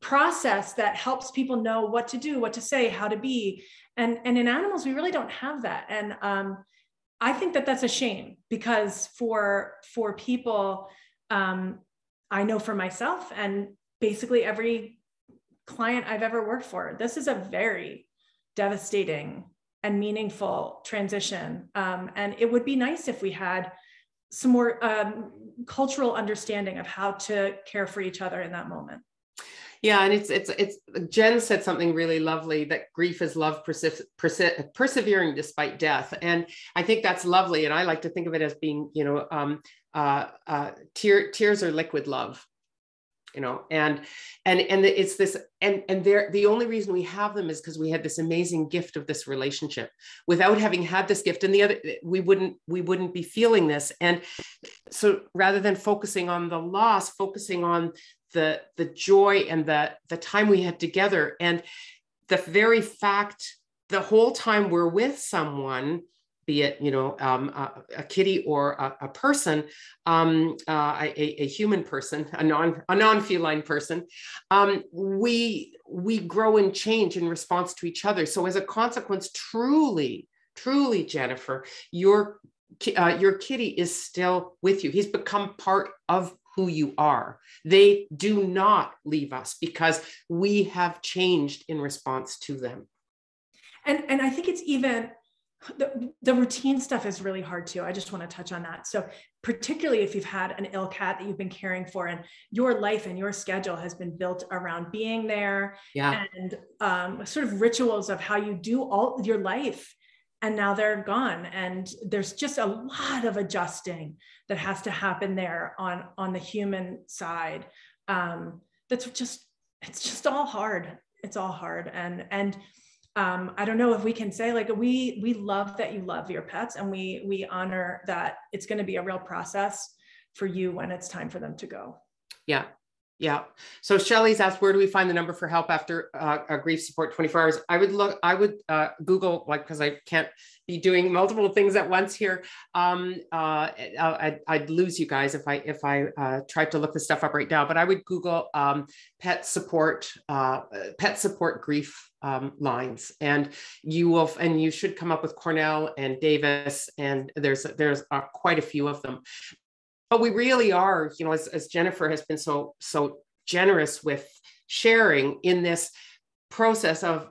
process that helps people know what to do, what to say, how to be. And in animals, we really don't have that. And I think that that's a shame, because for people, I know for myself and basically every client I've ever worked for, this is a very devastating and meaningful transition. And it would be nice if we had some more cultural understanding of how to care for each other in that moment. Yeah, and it's Jen said something really lovely, that grief is love persevering despite death. And I think that's lovely. And I like to think of it as being, you know, tears are liquid love. You know, and it's this, and they're, the only reason we have them is because we had this amazing gift of this relationship. Without having had this gift, and the other, we wouldn't be feeling this. And so rather than focusing on the loss, focusing on the joy and the time we had together, and the very fact, the whole time we're with someone, be it, you know, a kitty or a person, a human person, a non-feline person, we grow and change in response to each other. So as a consequence, truly, Jennifer, your kitty is still with you. He's become part of who you are. They do not leave us because we have changed in response to them. And I think it's even, the routine stuff is really hard too. I just want to touch on that. So particularly if you've had an ill cat that you've been caring for, and your life and your schedule has been built around being there, and sort of rituals of how you do all your life, and now they're gone. And there's just a lot of adjusting that has to happen there on the human side. That's just, it's just all hard. It's all hard. And I don't know if we can say, like, we love that you love your pets, and we honor that it's going to be a real process for you when it's time for them to go. Yeah. So Shelley's asked, where do we find the number for help after a grief support 24 hours? I would Google, like, because I can't be doing multiple things at once here. I'd lose you guys if I tried to look this stuff up right now, but I would Google pet support grief lines, and you should come up with Cornell and Davis, and there's quite a few of them. But we really are, you know, as Jennifer has been so generous with sharing in this process of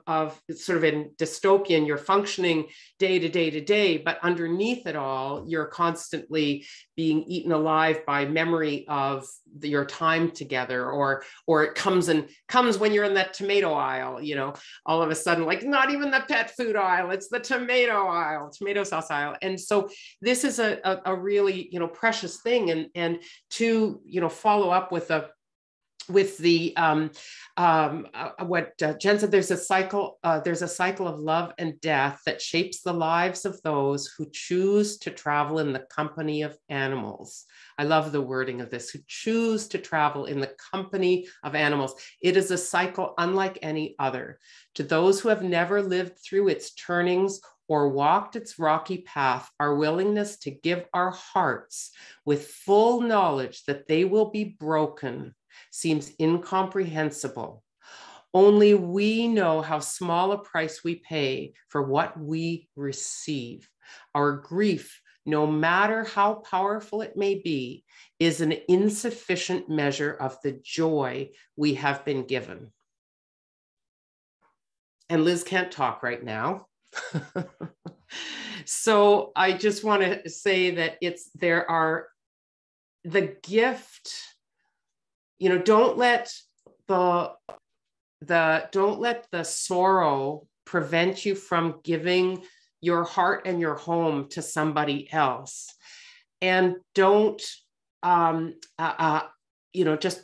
sort of in dystopian, you're functioning day to day, but underneath it all, you're constantly being eaten alive by memory of your time together, or it comes when you're in that tomato aisle, you know, all of a sudden, like, not even the pet food aisle, it's the tomato aisle, tomato sauce aisle. And so this is a really, you know, precious thing. And to, you know, follow up with what Jen said, there's a cycle of love and death that shapes the lives of those who choose to travel in the company of animals. I love the wording of this, who choose to travel in the company of animals. It is a cycle unlike any other. To those who have never lived through its turnings or walked its rocky path, our willingness to give our hearts with full knowledge that they will be broken seems incomprehensible. Only we know how small a price we pay for what we receive. Our grief, no matter how powerful it may be, is an insufficient measure of the joy we have been given. And Liz can't talk right now. So I just want to say that the gift, you know, don't let the sorrow prevent you from giving your heart and your home to somebody else. And don't, you know, just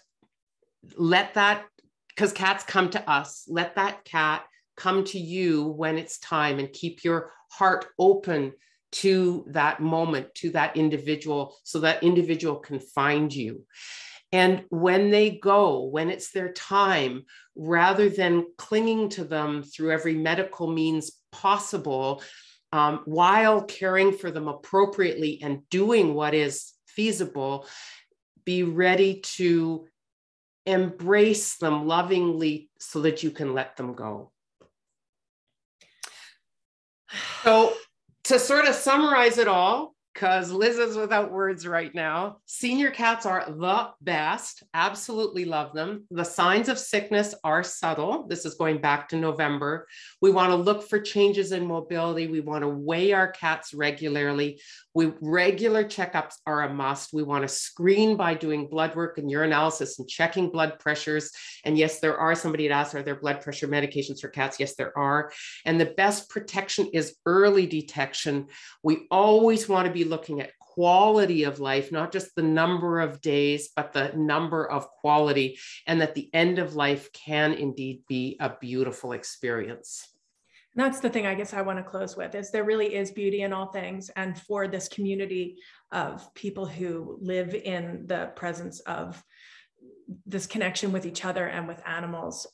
let that, because cats come to us, let that cat come to you when it's time, and keep your heart open to that moment, to that individual, so that individual can find you. And when they go, when it's their time, rather than clinging to them through every medical means possible, while caring for them appropriately and doing what is feasible, be ready to embrace them lovingly so that you can let them go. So to sort of summarize it all, because Liz is without words right now, senior cats are the best, absolutely love them. The signs of sickness are subtle. This is going back to November. We want to look for changes in mobility. We want to weigh our cats regularly. Regular checkups are a must. We want to screen by doing blood work and urinalysis and checking blood pressures. And yes, there are, somebody had asked, are there blood pressure medications for cats? Yes, there are. And the best protection is early detection. We always want to be looking at quality of life, not just the number of days, but the number of quality, and that the end of life can indeed be a beautiful experience. And that's the thing I guess I want to close with, is there really is beauty in all things. And for this community of people who live in the presence of this connection with each other and with animals,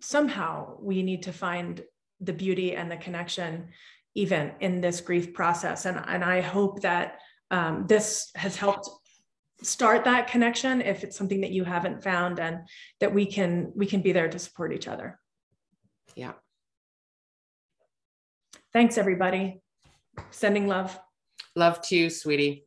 somehow we need to find the beauty and the connection even in this grief process. And I hope that this has helped start that connection if it's something that you haven't found, and that we can be there to support each other. Yeah. Thanks, everybody. Sending love. Love to you, sweetie.